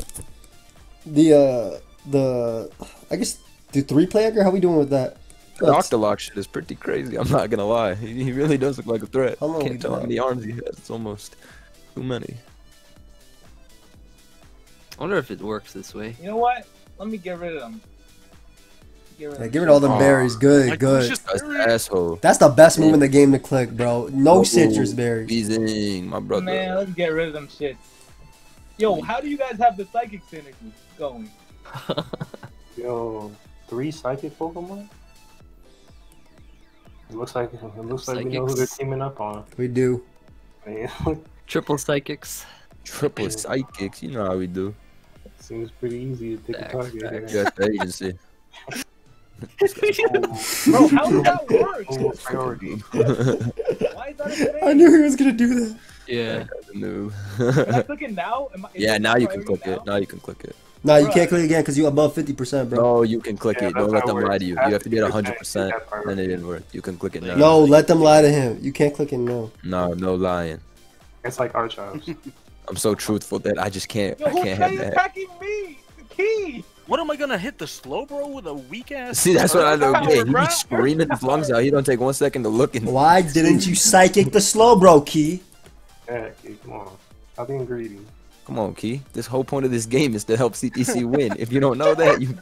the I guess the 3 player. How we doing with that? The Octolock shit is pretty crazy, I'm not gonna lie. He really does look like a threat. I can't tell how many arms he has. It's almost too many. I wonder if it works this way. You know what? Let me get rid of them. Get rid of all the berries. Good. That's the asshole. That's the best move in the game to click, bro. No citrus berries. Beezing, my brother. Man, let's get rid of them shit. Yo, how do you guys have the psychic synergy going? Yo, 3 psychic Pokemon? It looks like we know who they're teaming up on. We do. Man. Triple psychics. Triple psychics, you know how we do. Seems pretty easy to pick a target. That's the agency. Bro, how does that work? Why is that I knew he was gonna do that. Yeah, I knew. Can I click it now? Yeah, now you can click it. Now you can click it. No, you can't click it again because you're above 50%, bro. No, you can click it. Don't let them lie to you. You have to be at 100%, and it didn't work. You can click it now. No, let them lie to him. You can't click it now. No, no lying. It's like Archives. I'm so truthful that I just can't. Yo, I can't have that. Attacking me? The key. What am I gonna hit the slow bro with a weak ass? See, that's what I know. Yeah, he's screaming his lungs out. He don't take 1 second to look. And why didn't you psychic the slow bro, Key? Yeah, Key, come on. I've been greedy. Come on, Key. This whole point of this game is to help CTC win. If you don't know that, you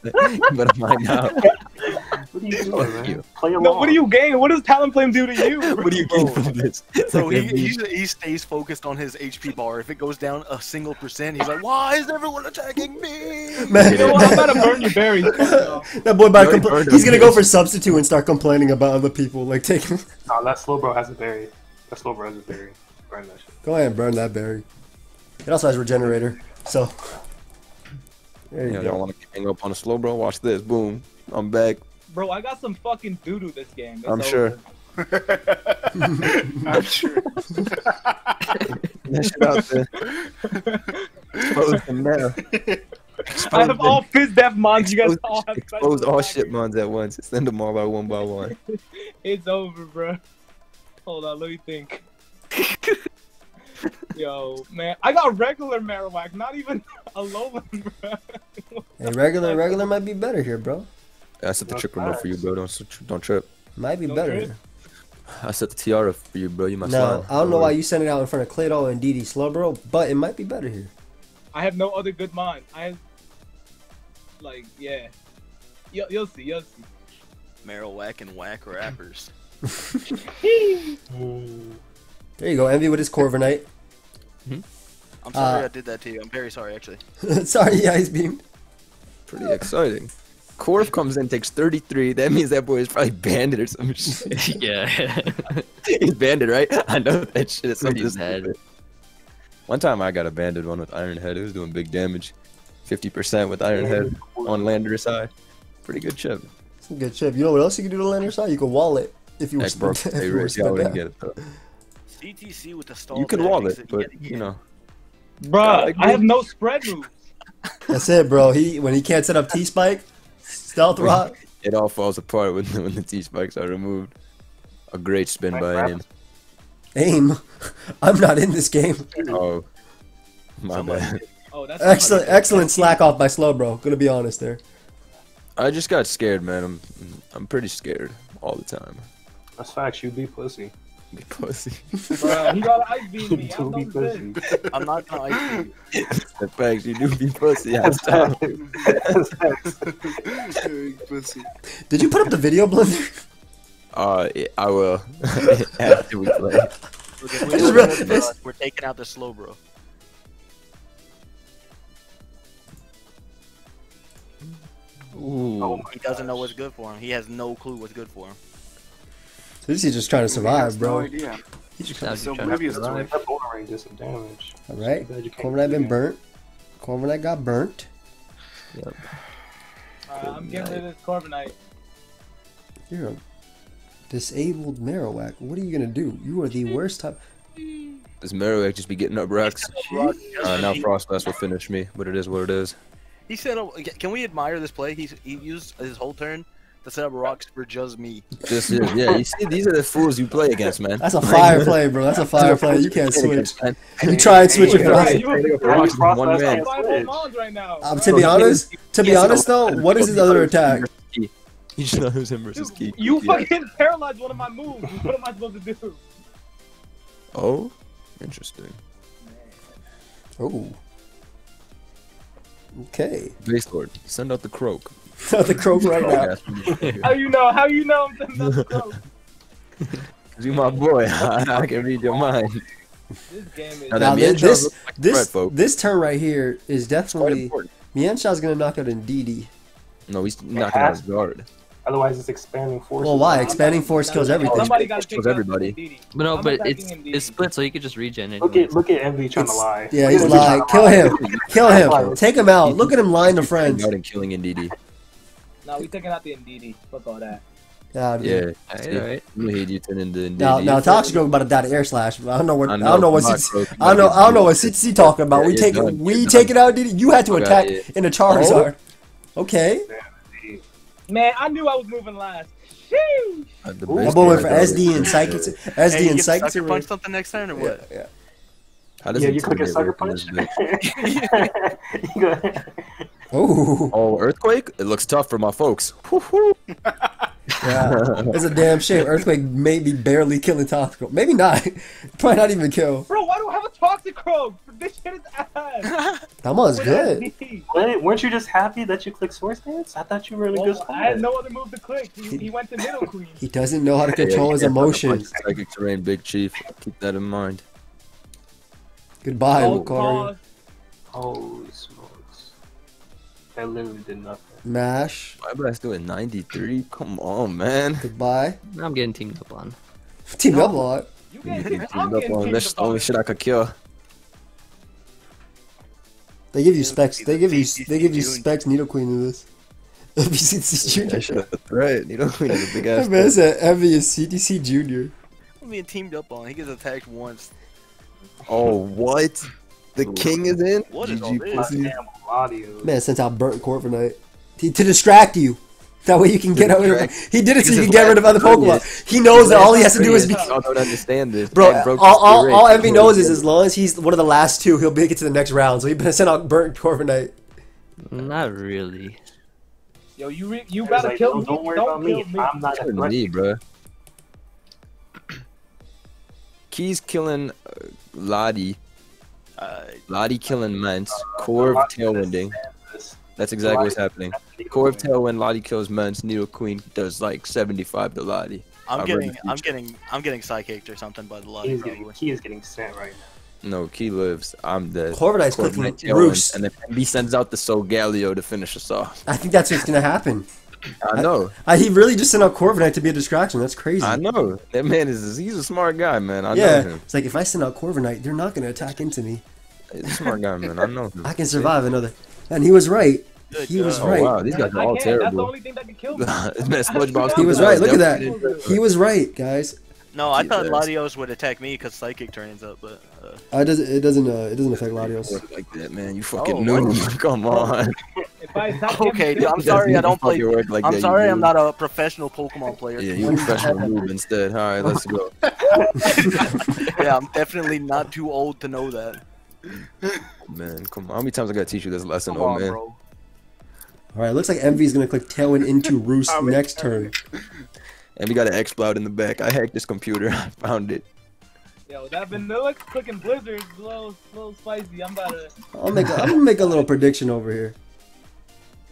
better find out. What are you doing, man? Play along. No, what do you gain? What does Talon Flame do to you? What do you gain from this? So he stays focused on his HP bar. If it goes down a single %, he's like, why is everyone attacking me? Man. You know what? I'm about to burn your berries. That boy, he's going to go for substitute and start complaining about other people. Like, taking. No, that slow bro has a berry. That slow bro has a berry. Burn that shit. Go ahead and burn that berry. It also has regenerator, so. There you go. Y'all want to hang up on a slow bro? Watch this. Boom. I'm back. Bro, I got some fucking doo-doo this game. I'm sure. I'm sure. That shit out there. Expose them now. I have all fizz death mons. You guys all have expose all shit mons at once. Send them all out one by one. It's over, bro. Hold on, let me think. Yo, man, I got regular Marowak, not even a low one, bro. Hey, regular might be better here, bro. I set the trick remote for you, bro. Don't trip. Might be better. I set the tiara for you, bro. You might slide. I don't know why you sent it out in front of Claydol and DD Slow, bro, but it might be better here. I have no other good mind. I have, like, yeah. You'll see, you'll see. Marowak and whack rappers. There you go, Envy with his Corviknight. I'm sorry I did that to you. I'm very sorry, actually. Sorry, Ice Beam. Pretty exciting. Corv comes in, takes 33. That means that boy is probably banded or some shit. Yeah. He's banded, right? I know that shit. It's something stupid. One time I got a banded one with Iron Head. It was doing big damage. 50% with Iron Head on Landorus Eye. Pretty good chip. It's a good chip. You know what else you can do to Landorus Eye? You can wall it if you were split. CTC with the stall. You can wall it, but you know. Bruh, I have no spread moves. That's it, bro. When he can't set up T-Spike, Stealth Rock. It all falls apart when the T-Spikes are removed. A great spin by AIM. AIM? I'm not in this game. Oh. My bad. Oh, that's excellent slack off by Slow Bro. Gonna be honest there. I just got scared, man. I'm pretty scared all the time. That's facts. You be pussy. Be pussy. Bro, he got ice beam me. Be pussy. I'm not gonna ice beam you. The fact you do be pussy. I stopped. Did you put up the video, Blender? I will. After we play. Okay, we're taking out the slow bro. Ooh. Oh, he doesn't know what's good for him. He has no clue what's good for him. He's just trying to survive, bro. No idea. He's just trying to survive. Alright, Corviknight been burnt. Corviknight got burnt. Yep. I'm getting rid of this Corviknight. You're a disabled Marowak. What are you gonna do? You are the worst type. This Marowak just be getting up rocks. Now Frostlass will finish me, but it is what it is. He said, can we admire this play? He used his whole turn to set up rocks for just me. This is, yeah, you see, these are the fools you play against, man. That's a fire play, bro. That's a fire play. You can't switch. You try and switch it for us. To be honest, though, what is his other attack? You should know who's him versus Key. You fucking paralyzed one of my moves. What am I supposed to do? Oh, interesting. Oh. Okay. Base Lord, send out the croak. The croak right now. How you know? How you know I'm sending out the croak? Cause you my boy. I can read your mind. This game is now this turn right here is definitely Mienshaw's gonna knock out Ndidi. No, he's knocking out his guard. Otherwise, it's expanding force. Well, why? Expanding force kills everything. Somebody got to kill everybody. But no, but it's split, so you could just regen it. Look at MV trying to lie. Yeah, he's lying. Kill him. Kill him. Take him out. Look at him lying to friends. And killing Ndidi. No, we taking out the Ndidi. Fuck all that. Yeah, right. Now Toxic about to die to air slash. I don't know what I don't know what CTC talking about. We taking out Ndidi. You had to attack in a Charizard. Okay. Man, I knew I was moving last. Sheesh! I'm going for SD and Psychic. SD and you Psychic. Sucker punch something next turn or what? Yeah. You click a sucker punch. Oh, Earthquake? It looks tough for my folks. Yeah, it's a damn shame. Earthquake maybe barely killing Toxicroak. Maybe not. Probably not even kill. Bro, why do I have a Toxicroak? This shit is ass. That was good. Weren't you just happy that you clicked Swords Dance? I thought you were really good. I had no other move to click. He went to middle queen. He doesn't know how to control his emotions. Psychic terrain, Big Chief. Keep that in mind. Goodbye, Lucario. Holy smokes. That literally did nothing. Mash. Why would I still at 93? Come on, man. Goodbye. I'm getting teamed up on. Teamed up on? You getting teamed up on. That's the only shit I could kill. They give you specs. They give you specs Nidoqueen in this. CTC Junior. Right, Nidoqueen is a big ass. Man, it's an envious CTC Junior. I'm being teamed up on. He gets attacked once. Oh, what? The king is in? What is all this? Man, since I burnt Corviknight. To distract you. That way you can get over. He did it so you can get rid of other Pokemon. He knows that all he has to do is be. I don't understand this. Bro, all Envy knows is as long as he's one of the last two, he'll make it to the next round. So he better send out burnt Corviknight. Not really. Yo, you gotta kill me. Don't worry about me. I'm not killing me, bro. Key's killing Lottie. Lottie killing Mence. Corv tailwinding. That's exactly what's happening. Corv tailwind, Lottie kills Mence. Nidoqueen does like 75 to Lottie. I'm getting psychicked or something by the Lottie. He is getting sent right now. No, Key lives. I'm dead. Corviknight's clicking Roost, and then he sends out the Solgaleo to finish us off. I think that's what's gonna happen. I know. He really just sent out Corviknight to be a distraction. That's crazy. I know. That man he's a smart guy, man. I know him. It's like if I send out Corviknight, they're not going to attack into me. He's a smart guy, man. I know him. I can survive another. And he was right. He was right. Oh, wow. These guys are all terrible. That's the only thing that can kill me. He was right. Look at that. He was right, guys. No, I thought Latios would attack me because Psychic turns up, but... It doesn't affect Latios. Like that, man. You fucking knew him. Come on. Okay, dude, I'm sorry I don't play. Like I'm sorry I'm not a professional Pokemon player. Yeah, you're a professional move instead. Alright, let's go. Yeah, I'm definitely not too old to know that. Man, come on. How many times I gotta teach you this lesson, come on, man? Alright, looks like Envy's gonna click Tailwind into Roost next turn. Envy got an X-Cloud in the back. I hacked this computer. I found it. Yo, that vanilla clicking Blizzard is a little spicy. I'm gonna make a little prediction over here.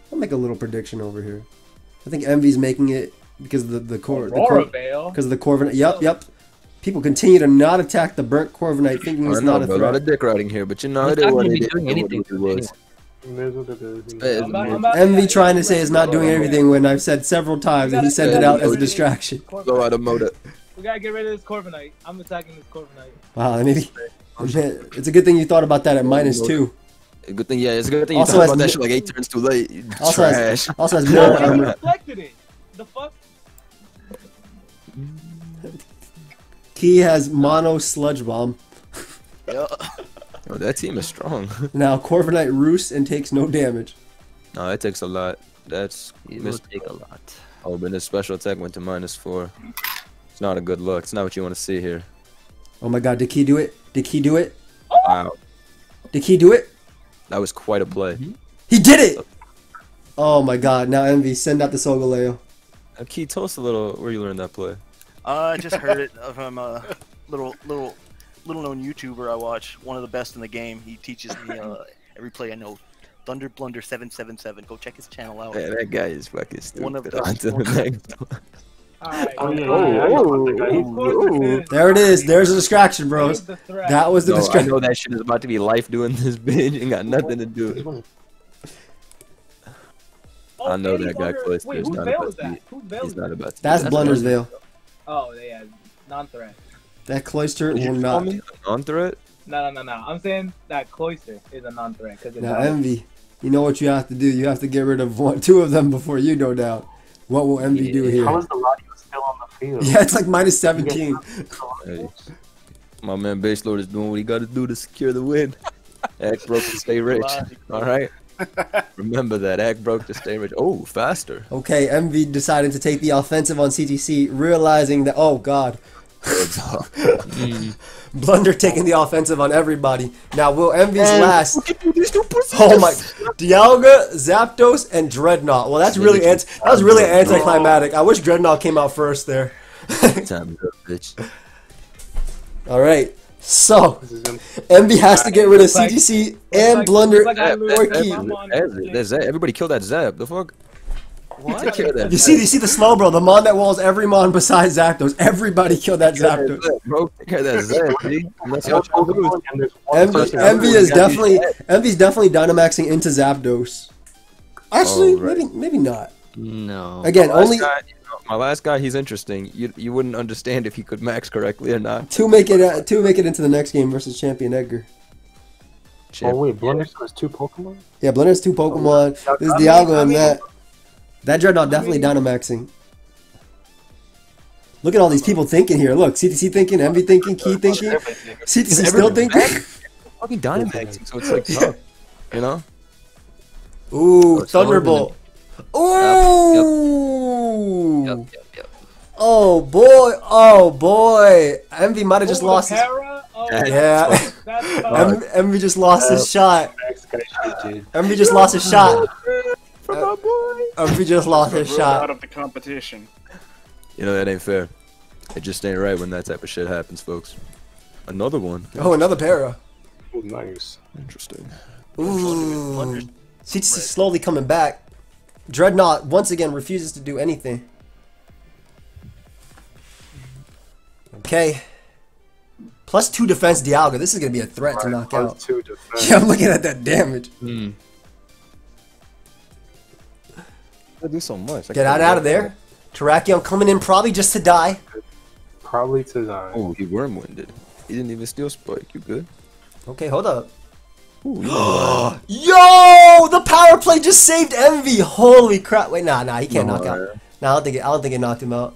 I'll make a little prediction over here. I think Envy's making it because of the Corviknight. Yep. People continue to not attack the burnt Corviknight, thinking it's not a threat. A lot of dick riding here, but you know it wasn't doing anything. Envy trying to say it's not doing everything when I've said several times that he sent it out as a distraction. Go out of Moda. We gotta get rid of this Corviknight. I'm attacking this Corviknight. Wow, it's a good thing you thought about that at -2. Good thing, yeah, it's a good thing you talked about that shit like 8 turns too late. Trash. Also has more armor. Reflected it. The fuck? Key has mono sludge bomb. Yo, that team is strong. Now Corviknight roosts and takes no damage. No, that takes a lot. It will take a lot. Oh, but his special attack went to -4. It's not a good look. It's not what you want to see here. Oh my god, did Key do it? Did Key do it? Oh. Wow. Did Key do it? That was quite a play. He did it! Oh my god, now Envy, send out the Solgaleo. Key, tell us a little where you learned that play. I just heard it from a little known YouTuber I watch, one of the best in the game. He teaches me every play I know. Thunder Blunder 777. Go check his channel out. Yeah, that guy is fucking stupid. One of the best. There it is. There's a distraction, bros. That was the distraction. I know that shit is about to be life doing this bitch and got nothing to do with it. I know that guy close to us. He's not about to. That's Blunder's Veil. Oh, yeah. Non-threat. That cloister will not. Non-threat? No. I'm saying that cloister is a non-threat. Now, Envy, you know what you have to do. You have to get rid of two of them before you go down. What will Envy do here? How is the Latios still on the field? Yeah, it's like minus 17. Hey, my man Baselord is doing what he got to do to secure the win. Act broke to stay rich. All right? Remember that. Act broke to stay rich. Oh, faster. Okay, Envy decided to take the offensive on CTC, realizing that, oh, God. Blunder taking the offensive on everybody. Now, will Envy's last? Oh my! Dialga, Zapdos, and Dreadnought. Well, that's really anticlimactic. I wish Dreadnought came out first there. All right. So, Envy has to get rid of CTC and Blunder and Lorki. Everybody kill that Zap. The fuck. What? You see the slow, bro. The mon that walls every mon besides Zapdos. Everybody killed that Zapdos. Bro, take care of that Zapdos. Envy's definitely Dynamaxing into Zapdos. Actually, maybe not. No. Again, my last guy, he's interesting. You wouldn't understand if he could max correctly or not. To make it into the next game versus Champion Edgar. Oh wait, Blender has two Pokemon. Yeah, Blender has two Pokemon. There's Dialga and that. That Dreadnought definitely Dynamaxing. Look at all these people thinking here. Look, CTC thinking, Envy thinking, Key thinking, CTC still thinking. Fucking Dynamaxing, so it's like tough, you know? Ooh, Thunderbolt. Ooh! Yep. Oh boy. Envy might have just lost his... Yeah. Envy just lost his shot. Envy just lost his shot. We just lost his shot. Out of the competition. You know that ain't fair. It just ain't right when that type of shit happens, folks. Another one. Oh, another para. Oh, nice. Interesting. Ooh. CTC slowly coming back. Dreadnought once again refuses to do anything. Okay. Plus 2 defense Dialga. This is gonna be a threat to knock out. Plus 2 defense. Yeah, I'm looking at that damage. I do so much. Get out of there. Terrakion coming in probably just to die. Probably to die. Oh, he worm-winded. He didn't even steal Spike. You good? Okay, hold up. Ooh, yo! The power play just saved Envy. Holy crap. Wait, nah. He can't knock out. Nah, I don't think it knocked him out.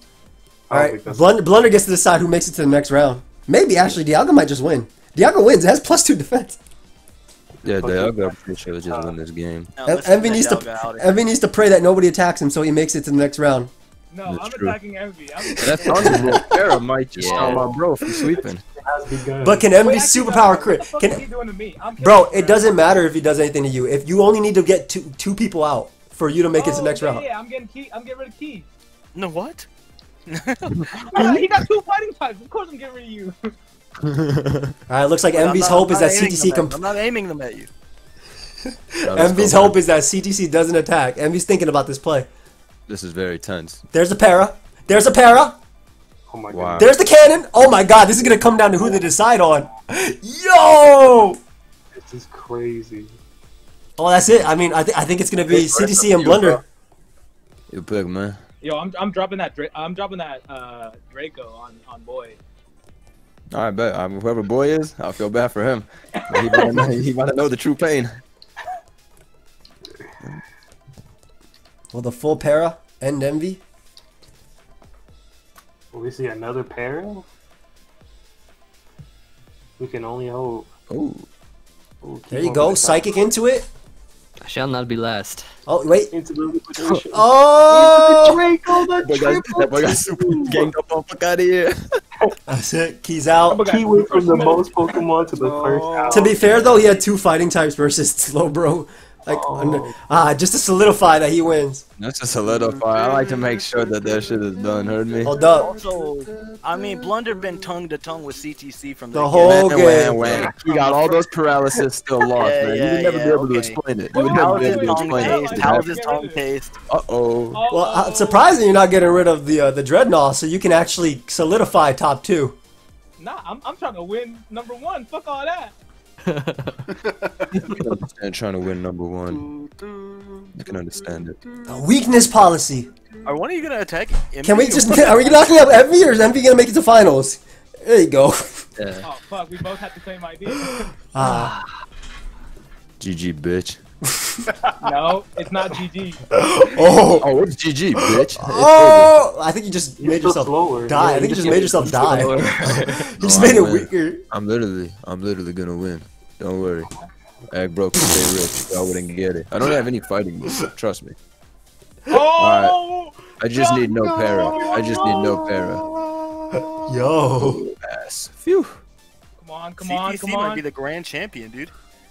Alright, Blunder gets to decide who makes it to the next round. Maybe, actually, Dialga might just win. Dialga wins. It has plus 2 defense. Yeah, Dialga, I'm pretty sure just won this game. Envy needs to pray that nobody attacks him so he makes it to the next round. No, I'm attacking Envy. That's Thunderbolt. Para might just stop my bro from sweeping. But can Envy superpower crit? Bro, it doesn't matter if he does anything to you. If you only need to get two people out for you to make it to the next round. Yeah, I'm getting rid of Key. No, what? He got 2 fighting types. Of course I'm getting rid of you. Alright, looks like Envy's hope is that CTC I'm not aiming them at you. Envy's hope is that CTC doesn't attack. Envy's thinking about this play. This is very tense. There's a para. There's a para. Oh my god. There's the cannon. Oh my god, this is gonna come down to who they decide on. Yo! This is crazy. Oh, that's it. I mean, I think it's gonna be CTC and Blunder. You big man. Yo, I'm dropping that Draco on Boyd. I bet whoever Boy is, I'll feel bad for him. He might know the true pain. Will the full para end Envy? Will we see another para? We can only hope. Oh, there you go, psychic into it. I shall not be last. Oh wait! Oh! That boy got super ganged up. Fuck out of here! That's it. Key's out. Key went from the most Pokemon to the first. To be fair though, he had 2 fighting types versus Slowbro. Like, oh. Just to solidify that he wins. That's just solidify. I like to make sure that that shit is done. Heard me? Hold up. Also, I mean, Blunder been tongue to tongue with CTC from the whole game. He got all those paralysis still lost, man. You would never be able to explain it. You would never be able to explain it. How is his tongue taste? Uh-oh. Well, surprising you're not getting rid of the Dreadnought, so you can actually solidify top two. Nah, I'm trying to win number one. Fuck all that. I understand trying to win number one. I can understand it. A weakness policy. Are one of you gonna attack Envy? Can we just? Are we knocking up Envy, or is Envy gonna make it to finals? There you go. Yeah. Oh fuck! We both had the same idea. Ah. GG, bitch. No, it's not GG. Oh, it's GG, bitch. Oh, I think you just made yourself die. I think you just made yourself die. You just made it weaker. I'm literally gonna win. Don't worry. Act broke and stay rich. I wouldn't get it. I don't have any fighting moves. Trust me. Oh! I just need no para. I just need no para. Yo. Ass. Phew. Come on, come on, come on. CTC might be the grand champion, dude.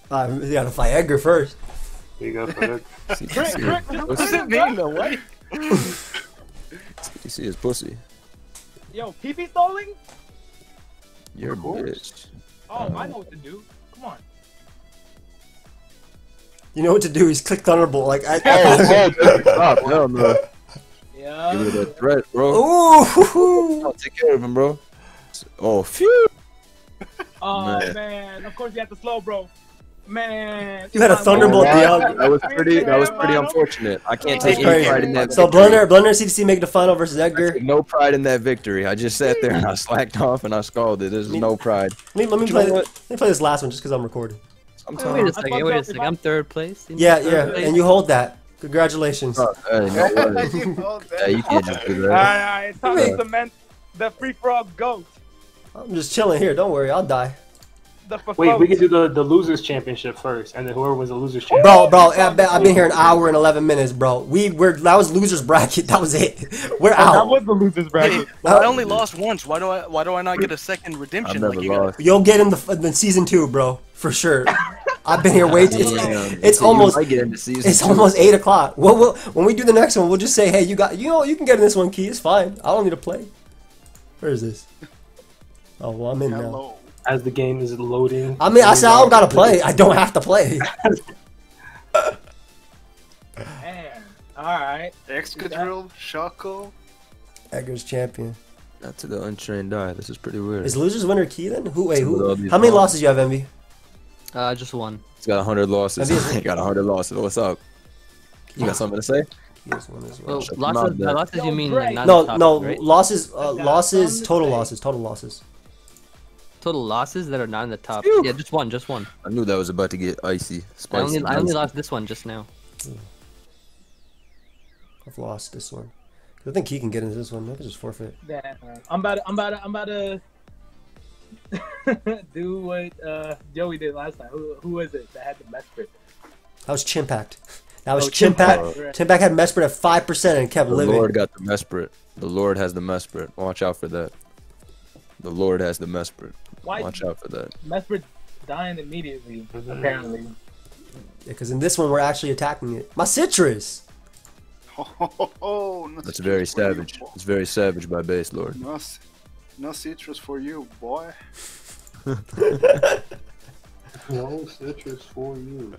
You gotta fight Edgar first. You gotta fight Edgar. What's it mean though? What? You see his pussy. Yo, pee-pee stalling? You're a bitch. Oh, I know what to do. Come on. You know what to do? He's click Thunderbolt. Like I no, bro. Yeah. Give it a threat, bro. Ooh. I'll take care of him, bro. Oh, phew. Oh man, of course you have to slow, bro. Man, you had a Thunderbolt beyond. That was pretty unfortunate. I can't take any pride in that. So Blunder and CTC make the final versus Edgar. I took no pride in that victory. I just sat there and I slacked off and I scalded. There's no pride. Let me play this last one just because I'm recording. Wait a second. I'm third place. Yeah, and you hold that. Congratulations. You can't just do that. Alright, it's time to cement the free frog goat. I'm just chilling here. Don't worry, I'll die. Wait, we can do the losers championship first, and then whoever wins the losers championship. Bro, I've been here an hour and 11 minutes, bro. That was losers bracket. That was it. We're out. That was the losers bracket. Hey, I only lost once. Why do I not get a second redemption? Like you'll get in the season 2, bro, for sure. I've been here way too. It's almost 8 o'clock. When we do the next one, we'll just say, hey, you can get in this one, Key. It's fine. I don't need to play. Where is this? Oh, well, I'm in now. As the game is loading. I mean, I said I don't gotta play. I don't have to play. Man, alright. Excadrill, Shaco. Edgar's champion. Not to the untrained eye. This is pretty weird. Is losers winner Key then? How many losses you have, Envy? Just one. He's got 100 losses. He got 100 losses. What's up? You got something to say? Well, losses you mean like not the top, right? Total losses. Total losses that are not in the top. Phew. Yeah, just one. I knew that was about to get icy. Spicy. I only lost this one just now. I've lost this one. I think he can get into this one. I can just forfeit. Yeah, I'm about to do what Joey did last time. Who was it that had the Mesprit? That was Chimpact. That was Chimpact. Chimpact had Mesprit at 5% and kept living. The Lord got the Mesprit. The Lord has the Mesprit. Watch out for that. The Lord has the Mesprit. Watch out for that. Mesprit dying immediately, apparently. Yeah, because in this one, we're actually attacking it. My citrus! Oh, that's very savage. You, it's very savage by base, Lord. No citrus for you, boy. No citrus for you.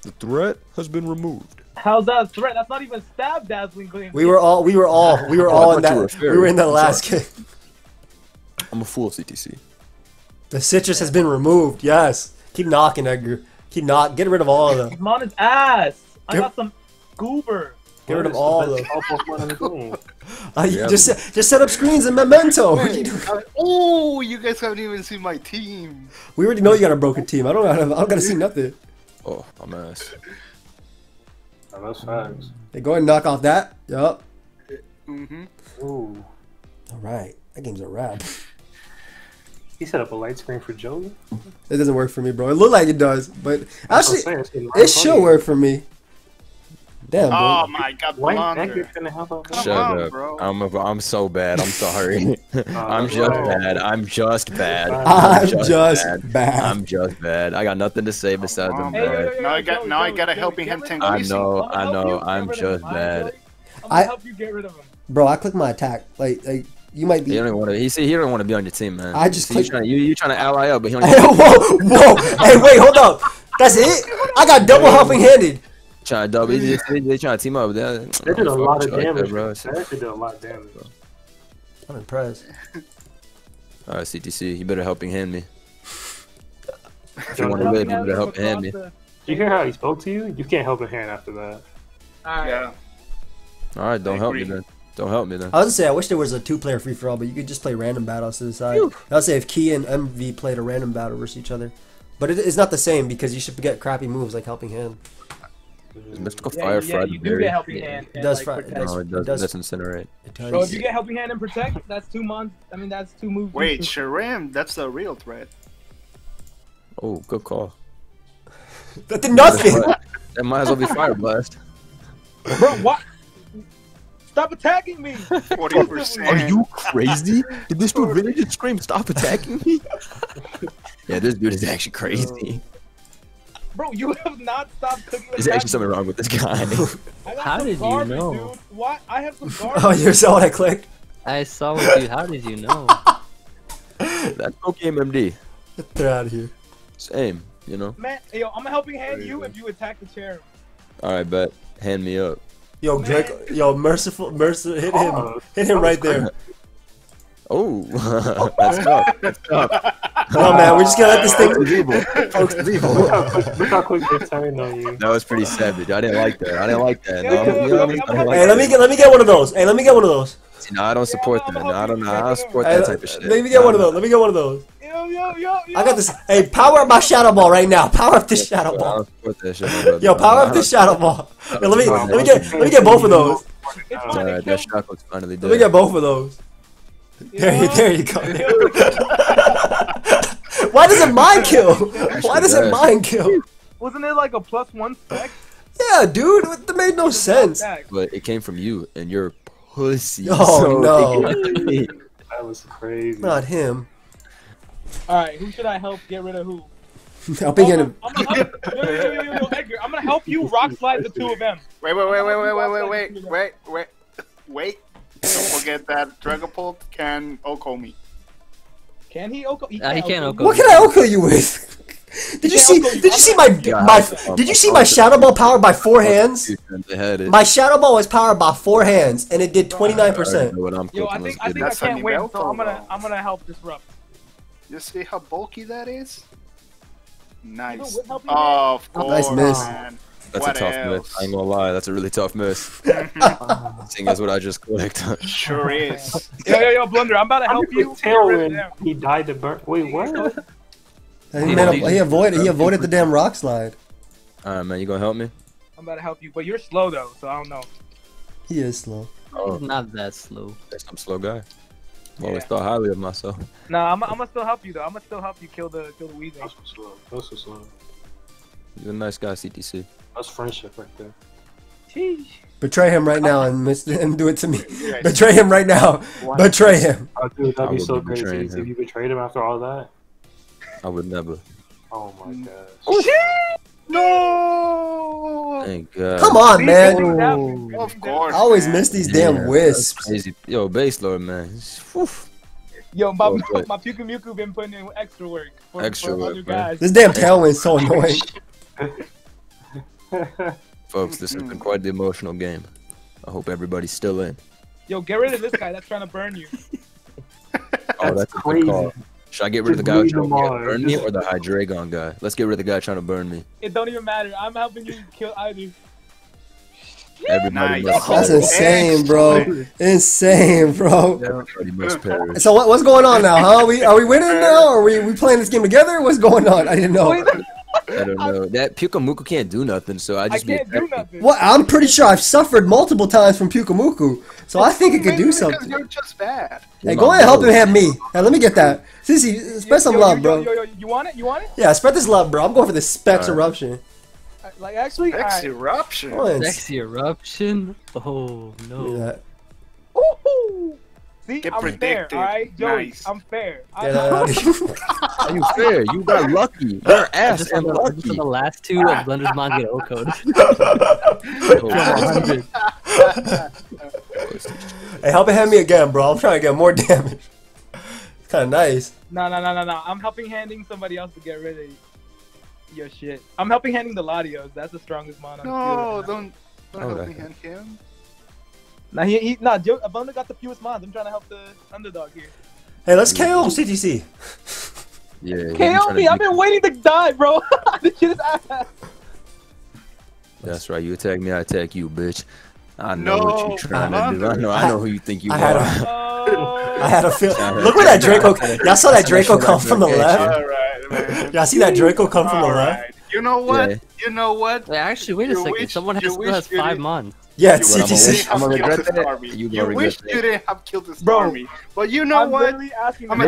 The threat has been removed. How's that a threat? That's not even stab dazzling gleam. We were all in that. We were in that last game. I'm a fool, CTC. The citrus has been removed. Yes. Keep knocking, Edgar. Keep knocking. Get rid of all of them. I'm on his ass. I got some goober. Get rid of all of them. Just set up screens and Memento. Oh, you guys haven't even seen my team. We already know you got a broken team. I don't gotta see nothing. Oh, I'm ass. That's facts. Hey, go ahead and knock off that. Yup. Ooh. All right. That game's a wrap. He set up a light screen for Joey? It doesn't work for me, bro. It looked like it does, but actually, it should work for me. Damn, oh bro. My God, Blonder. Shut up, bro. I'm so bad. I'm sorry. I'm just bad. I got nothing to say besides I'm bad. Hey, now I gotta help him. I know. I'm just bad. I help you get rid of him. Bro, I click my attack. Like you might be. He don't want to be on your team, man. I just click. You trying to ally up, but he don't. Whoa! Hey, wait, hold up. That's it. I got double helping handed. Trying to double, they trying to team up. They did a lot of damage, bro. They actually did a lot of damage, bro. I'm impressed. All right, CTC, you better helping hand me. If you want to live, you better helping hand me. Did you hear how he spoke to you? You can't help a hand after that. All right. Yeah. All right, don't help me then. Don't help me then. I was gonna say I wish there was a 2-player free for all, but you could just play random battles to the side. I would say if Key and MV played a random battle versus each other, but it's not the same because you should get crappy moves like helping hand. Mystical fire, Friday. You do get helping hand. It does protect. No, it does incinerate. So if you get helping hand and protect, that's 2 months. I mean, that's 2 moves. Wait, Sharam, that's the real threat. Oh, good call. That did nothing. That might as well be fire blast. Bro, what? Stop attacking me! 40%. Are you crazy? Did this dude really just scream, "Stop attacking me"? Yeah, this dude is actually crazy. Bro, you have not stopped cooking. There's actually something wrong with this guy. How did you know? Dude. What? I have some garbage. Oh, you saw what I clicked? I saw what you. How did you know? That's okay, MD. Get that out of here. Same, you know. Man, yo, I'm helping hand you if you attack the chair. All right, bet. Hand me up. Yo, Draco. Yo, merciful, hit him. Oh, hit him right there. Oh, that's tough. That's tough. No, man, we're just gonna let this thing evil. Look how quick they turned on you. That was pretty savage. I didn't like that. I didn't like that. Hey, let me get one of those. Hey, let me get one of those. See, no, I don't support that. No, I don't support that type of shit. Let me get one of those. Let me get one of those. Yo. I got this. Hey, power up my shadow ball right now. Power up this shadow ball. Yo, power up this shadow ball. Yo, let me get both of those. Alright, that shackle's finally dead. Let me get both of those. There you go. Why doesn't mine kill? Why doesn't mine kill? Wasn't it like a +1 spec? Yeah, dude, that made no sense. But it came from you and your pussy. Oh, so no. That was crazy. Not him. Alright, who should I help get rid of who? I'm gonna help you rock slide the two of them. Wait. Don't forget that Dragapult can Oko me. Can he Oko? He can't Oko. What can I Oko you with? Did you see my Shadow Ball powered by 4 hands? My Shadow Ball was powered by 4 hands, and it did 29%. Yo, I think I can't win, so I'm gonna help disrupt. You see how bulky that is? Nice. You know, oh, of course. Nice miss. Man. That's what a tough miss. I ain't gonna lie, that's a really tough miss. Seeing as what I just clicked. Sure is. Yo, Blunder, I'm about to help you. Tailwind. He died to burn. Wait, what? He avoided the damn rock slide. Alright, man, you gonna help me? I'm about to help you, but you're slow though, so I don't know. He is slow. Oh. He's not that slow. I'm a slow guy. I always thought highly of myself. Nah, I'm gonna still help you though. I'm gonna still help you kill the Weezing. That's so slow. That's so slow. You're a nice guy, CTC. That's friendship right there. Jeez. Betray him right now and do it to me. Betray him right now. Betray him. Oh, dude, that'd be so crazy if you betrayed him after all that. I would never. Oh my gosh. Oh, shit! No! Thank God. Come on, man. Of course. I always miss these damn wisps. Crazy. Yo, Baselord, man. Oof. Yo, my Puka Muku been putting in extra work. For other guys. This damn tailwind's so annoying. Folks, this has been quite the emotional game. I hope everybody's still in. Yo, get rid of this guy that's trying to burn you. Oh, that's crazy. Should I get rid of the guy who's trying to burn me or the Hydreigon guy? Let's get rid of the guy trying to burn me. It don't even matter. I'm helping you kill either. Everybody must that's insane, bro. Insane, bro. Everybody must perish. So what's going on now, huh? Are we winning now? Or are we playing this game together? What's going on? I didn't know. I don't know. That Puka Muku can't do nothing, so I just can't do nothing. Well, I'm pretty sure I've suffered multiple times from Puka Muku, so I think it could do something. You're just bad. Hey, go ahead and help him have me. Hey, let me get that. Sissy, spread some love, bro. You want it? You want it? Yeah, spread this love, bro. I'm going for the Specs Eruption. Like actually, eruption. What? Sexy eruption. Oh no. Yeah. Woohoo! See, get I'm predicted. Fair, all right? Yo, nice. I'm fair. Are you fair? You got lucky. Your ass and lucky. Just on the last two of Blender's Manga O code. Hey, helping hand me again, bro. I'm trying to get more damage. It's kind of nice. No. I'm helping handing somebody else to get rid of your shit. I'm helping handing the Latios. That's the strongest mon. No, don't help me hand him. Nah, he Abunda got the fewest mons. I'm trying to help the underdog here. Hey, let's KO CTC. Yeah, KO me! I've been waiting to die, bro! This shit is ass! That's right, you attack me, I attack you, bitch. I know what you're trying to do. I know who you think you are. I had a feel. Look where that Draco... Y'all saw that Draco come from the left? Y'all see that Draco come from the left? You know what? Yeah. You know what? Wait, actually, wait a second. Someone has 5 months. Yeah, it's CTC. I'm gonna regret that. You wish you didn't have killed this army. But you know what? I'm gonna do you one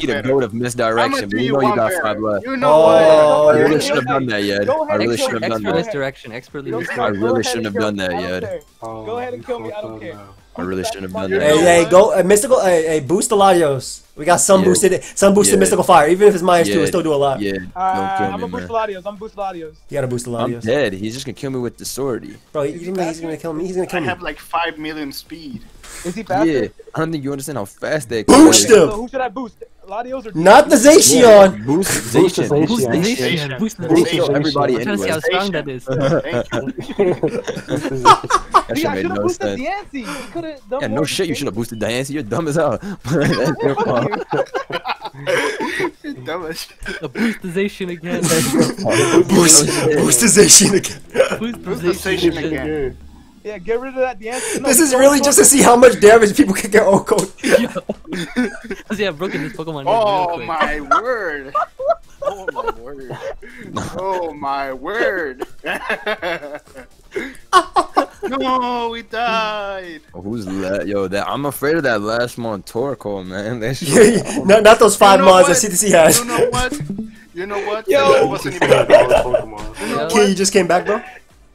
better. Goat of misdirection, but you know you got 5 left. You know what? I really shouldn't have done that yet. I really shouldn't have done that. I really shouldn't have done that yet. Go ahead and kill me. I don't care. I really shouldn't have done that. Hey, go mystical. Hey, boost the Latios. We got some boosted mystical fire. Even if it's -2, it still do a lot. Yeah. I'm gonna boost Latios. You gotta boost the Latios. I'm dead. He's just gonna kill me with the sword. Bro, you think he's gonna kill me? He's gonna kill me. I have like 5 million speed. Is he faster? Yeah. I don't think you understand how fast they. Boost him. So who should I boost? Latios or not the Zacian? Yeah, boost Zacian. Everybody in anyway. See how strong that is. That should have no boosted Diancie. Yeah, no shit. You should have boosted Diancie. You're dumb as hell. Boostization again. Boostization again. Boostization again. Yeah, get rid of that Diancie. No, this is really just to see how much damage people can get O-code. Yeah, broken this Pokemon. Oh my word. Oh my word. Oh my word. No, we died. Who's that? Yo, that I'm afraid of that last Montorico, man. Not those 5 mons that CTC has. You know what? Yo, wasn't even a Pokemon. Okay, you just came back, bro.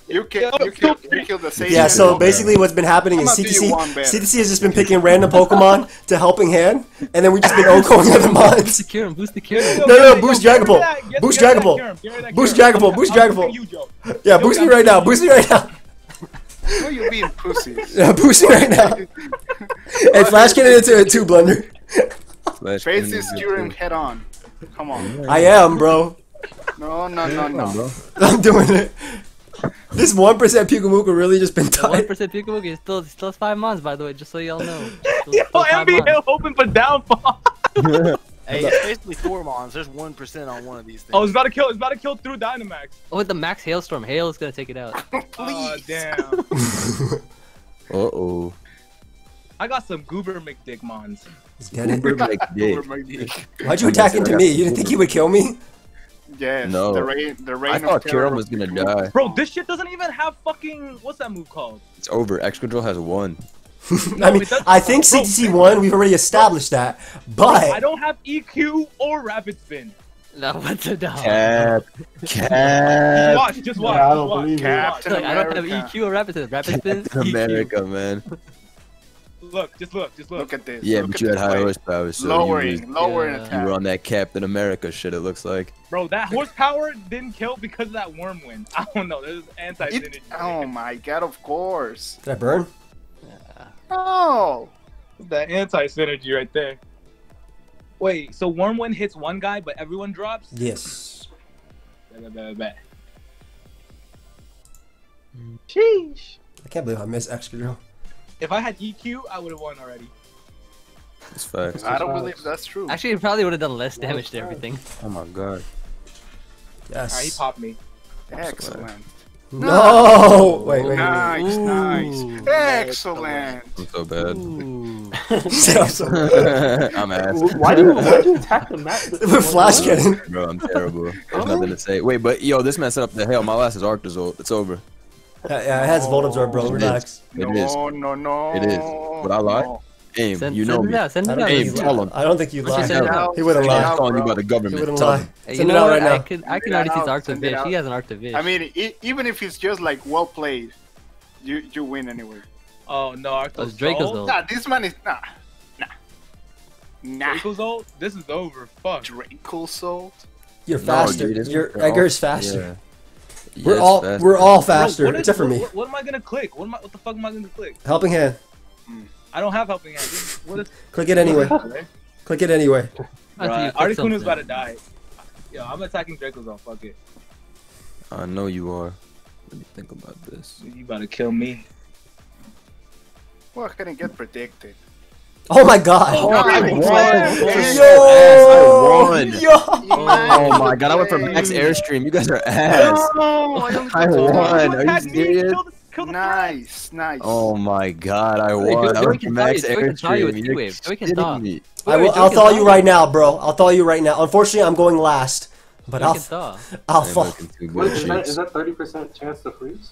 You killed the Zacian. Yeah, so basically what's been happening is CTC has just been picking random Pokemon to helping hand, and then we just been O-coding other mons. Boost the Kyurem. No, boost Dragapult. Boost Dragapult. Yeah, boost me right now. No, you're being pussies. Yeah, boost me right now. Hey, Flash get into it too, Blender. Face this Kyurem head on. Come on. I am, bro. No. I'm doing it. This 1% Pukumuku really just been tight. 1% Pukumuku is still 5 months, by the way, just so y'all know. Yo, NBA hoping for downfall. Hey, it's basically 4 mons. There's 1% on one of these things. Oh, it's about to kill through Dynamax. Oh, with the max Hailstorm, Hail is gonna take it out. Please. Damn. Uh-oh. I got some Goober McDick mons. Goober McDick. Why'd you attack into me? You didn't think he would kill me? Yes, no. the rain I thought Kyurem was gonna die. Bro, this shit doesn't even have fucking... What's that move called? It's over. X-Control has 1. No, I mean, I think CTC won. We've already established that. But... Bro, I don't have EQ or Rapid Spin. No, what's a dog? Cap. Just watch. Yeah, I don't have EQ or Rapid Spin. Captain America, man. Look. Look at this. Yeah, but you had high horsepower, so lowering attack. You were on that Captain America shit, it looks like. Bro, that horsepower didn't kill because of that Wyrmwind. I don't know, this is anti-synergy. Oh my god, of course. Did that burn? Yeah. Oh! That anti-synergy right there. Wait, so Wyrmwind hits one guy, but everyone drops? Yes. Sheesh. I can't believe I missed extra drill. If I had EQ, I would have won already. That's facts. I don't believe that's true. Actually, it probably would have done less damage to everything. Oh my god. Yes. Alright, he popped me. Excellent. No! Wait. Nice. Excellent. I'm so bad. I'm ass. Why do you attack the map? With Flash Cannon. Bro, I'm terrible. There's nothing to say. Wait, but yo, this man set up the hell. My last is Arctozolt. It's over. Yeah, it has Voltorb, bro. Relax. It is. No. It is. Would I lie? Abe, you know me. Abe, tell him. I don't think you lied. He wouldn't lie. I'm calling you by the government. He wouldn't lie. Send it out right now. I can already see his Arctic. He has an Arctic. I mean, even if it's just like well played, you win anyway. Oh no, Arctic's old. Nah, this man is nah. Draco's old. This is over. Fuck. Draco's old. You're faster. Your Edgar's faster. We're all faster, except for me. What am I gonna click? What the fuck am I gonna click? Helping hand. I don't have helping hand. Click it anyway. Click it anyway. Articuno's about to die. Yo, I'm attacking Draco's on. Fuck it. I know you are. Let me think about this. You about to kill me? Well, I couldn't get predicted. Oh my god! Oh, I won! Yo! Oh my god, I went for max airstream. You guys are ass. No, I won. Are you serious? Nice. Oh my god, I won. I went for max airstream. You're kidding me. I'll thaw you right now, bro. I'll thaw you right now. Unfortunately, I'm going last. But I'll fuck. Is that 30% chance to freeze?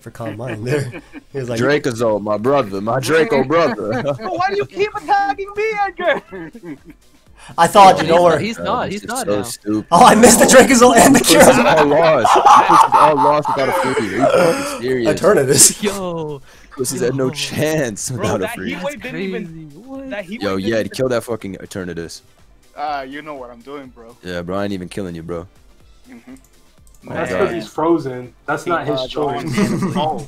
For calm mind there. He was like, Dracozold, my brother, my Draco brother. Why do you keep attacking me, Edgar? I thought you don't worry. He's not. So stupid. Oh, I missed the Dracozold and the Cure. All lost without a freebie. Are you fucking serious? I turn at this. Yo. This had no chance without a freebie. Yo, yeah, kill that fucking Eternatus. You know what I'm doing, bro. Yeah, bro, I ain't even killing you, bro. That's because he's frozen. That's not his choice. Oh.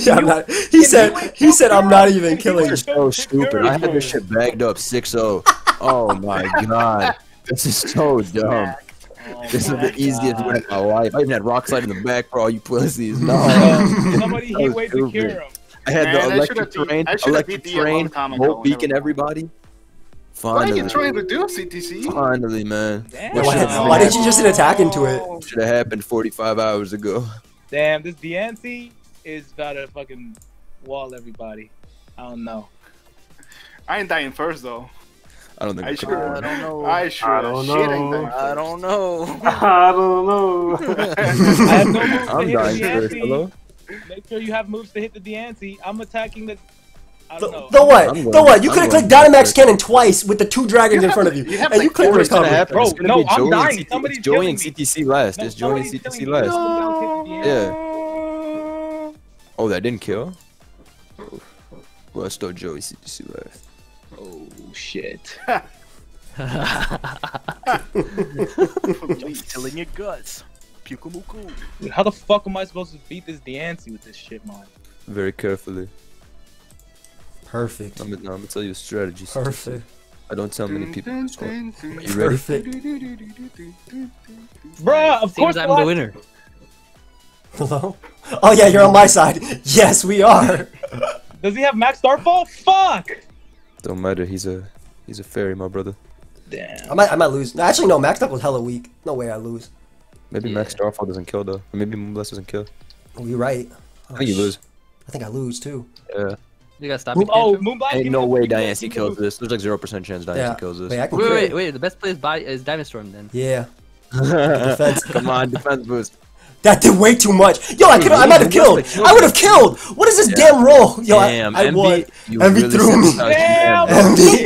Yeah, he said I'm not even killing you. You're so stupid. I had this shit bagged up 6-0. Oh my god. This is so dumb. Oh, this is the easiest win of my life. I even had rock slide in the back for all you pussies. No. Somebody he waited to cure him. I had the electric train, Volt Beacon, everybody. Finally. Why are you trying to do CTC? Finally, man. Why didn't you just attack into it? Should have happened 45 hours ago. Damn, this DNC is about to fucking wall everybody. I don't know. I ain't dying first, though. I don't think I don't know. I don't know. I'm dying first. Hello? Make sure you have moves to hit the DNC. I'm attacking the... You could have clicked Dynamax Cannon twice with the two dragons in front of you. And you clicked recover. Bro, no, I'm dying. Somebody's killing me. CTC last. It's Joey and CTC last. Yeah. Oh, that didn't kill? Well, I stole Joey CTC last. Oh, shit. Joey's killing your guts. Pukumuku. How the fuck am I supposed to beat this Diancie with this shit, man? Very carefully. Perfect. I'm gonna tell you a strategy. Perfect. I don't tell many people. You ready? Perfect. Bruh, of course I'm the winner. Hello? Oh yeah, you're on my side. Yes, we are. Does he have max starfall? Fuck! Don't matter. He's a fairy, my brother. Damn. I might lose. No, actually, no. Max Starfall was hella weak. No way I lose. Maybe max starfall doesn't kill though. Or maybe Moonblast doesn't kill. Oh, you're right. Oh, I think you lose. I think I lose too. Yeah. You gotta stop. Oh, Moonblast! Ain't no way Diancie kills this. There's like 0% chance Diancie kills this. Wait! The best play is Diamond Storm then. Yeah. Come on, defense boost. That did way too much. Yo, I might have killed. I would have killed. What is this damn roll? Yo, I won. Envy threw me. Damn. Envy.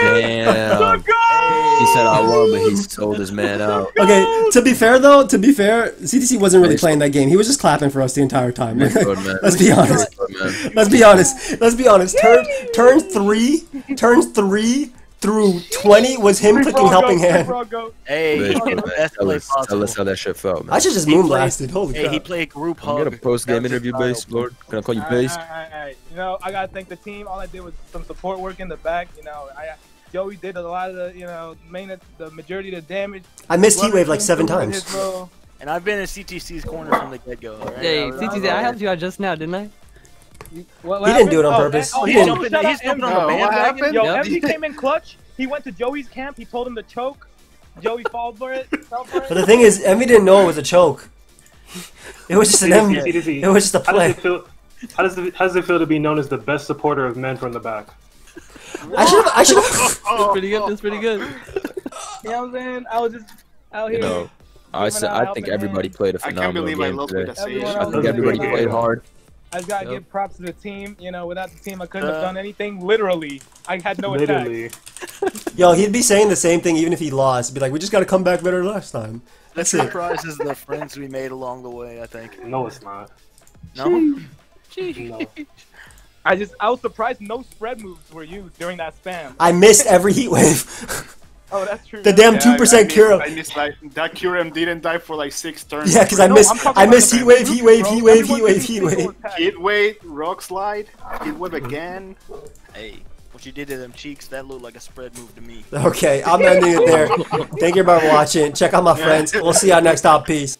Damn. He said I won, but he sold his man out. Okay, to be fair, CTC wasn't really playing that game. He was just clapping for us the entire time. Let's be honest. Let's be honest. Turn three. Through 20 was him clicking helping hand. Hey, tell us how that shit felt, man. I should just moonblasted. Holy crap. Hey, he played group hug. You got a post-game interview, Base Lord? Can I call you Base? All right. You know, I gotta thank the team. All I did was some support work in the back. You know, Joey did a lot of the, you know, the majority of the damage. I missed Heat Wave like 7 times. And I've been in CTC's corner from the get-go. Right? Hey, CTC, I helped you out just now, didn't I? He didn't do it on purpose. Oh, he's jumping on the bandwagon. Yo, MD came in clutch. He went to Joey's camp. He told him to choke. Joey fell for it. But the thing is, MD didn't know it was a choke. It was just an MD. It was just a play. How does it feel to be known as the best supporter of men from the back? I should have. That's pretty good. You know what I'm saying? I was just out here. You know, I think everybody played a phenomenal game today. I think everybody played hard. I just gotta give props to the team. You know, without the team, I couldn't have done anything. Literally, I had no attack. Yo, he'd be saying the same thing even if he lost. He'd be like, "We just gotta come back better last time." That's it. The prize is the friends we made along the way. I think. No, it's not. No. No. I was surprised no spread moves were used during that spam. I missed every heat wave. Oh, that's true. The damn 2% Kyurem. I missed like that Kyurem didn't die for like 6 turns. Yeah, because I missed heat wave. Heat wave, rock slide, heat wave again. Hey, what you did to them cheeks, that looked like a spread move to me. Okay, I'm ending it there. Thank you for watching. Check out my friends. We'll see y'all next time. Peace.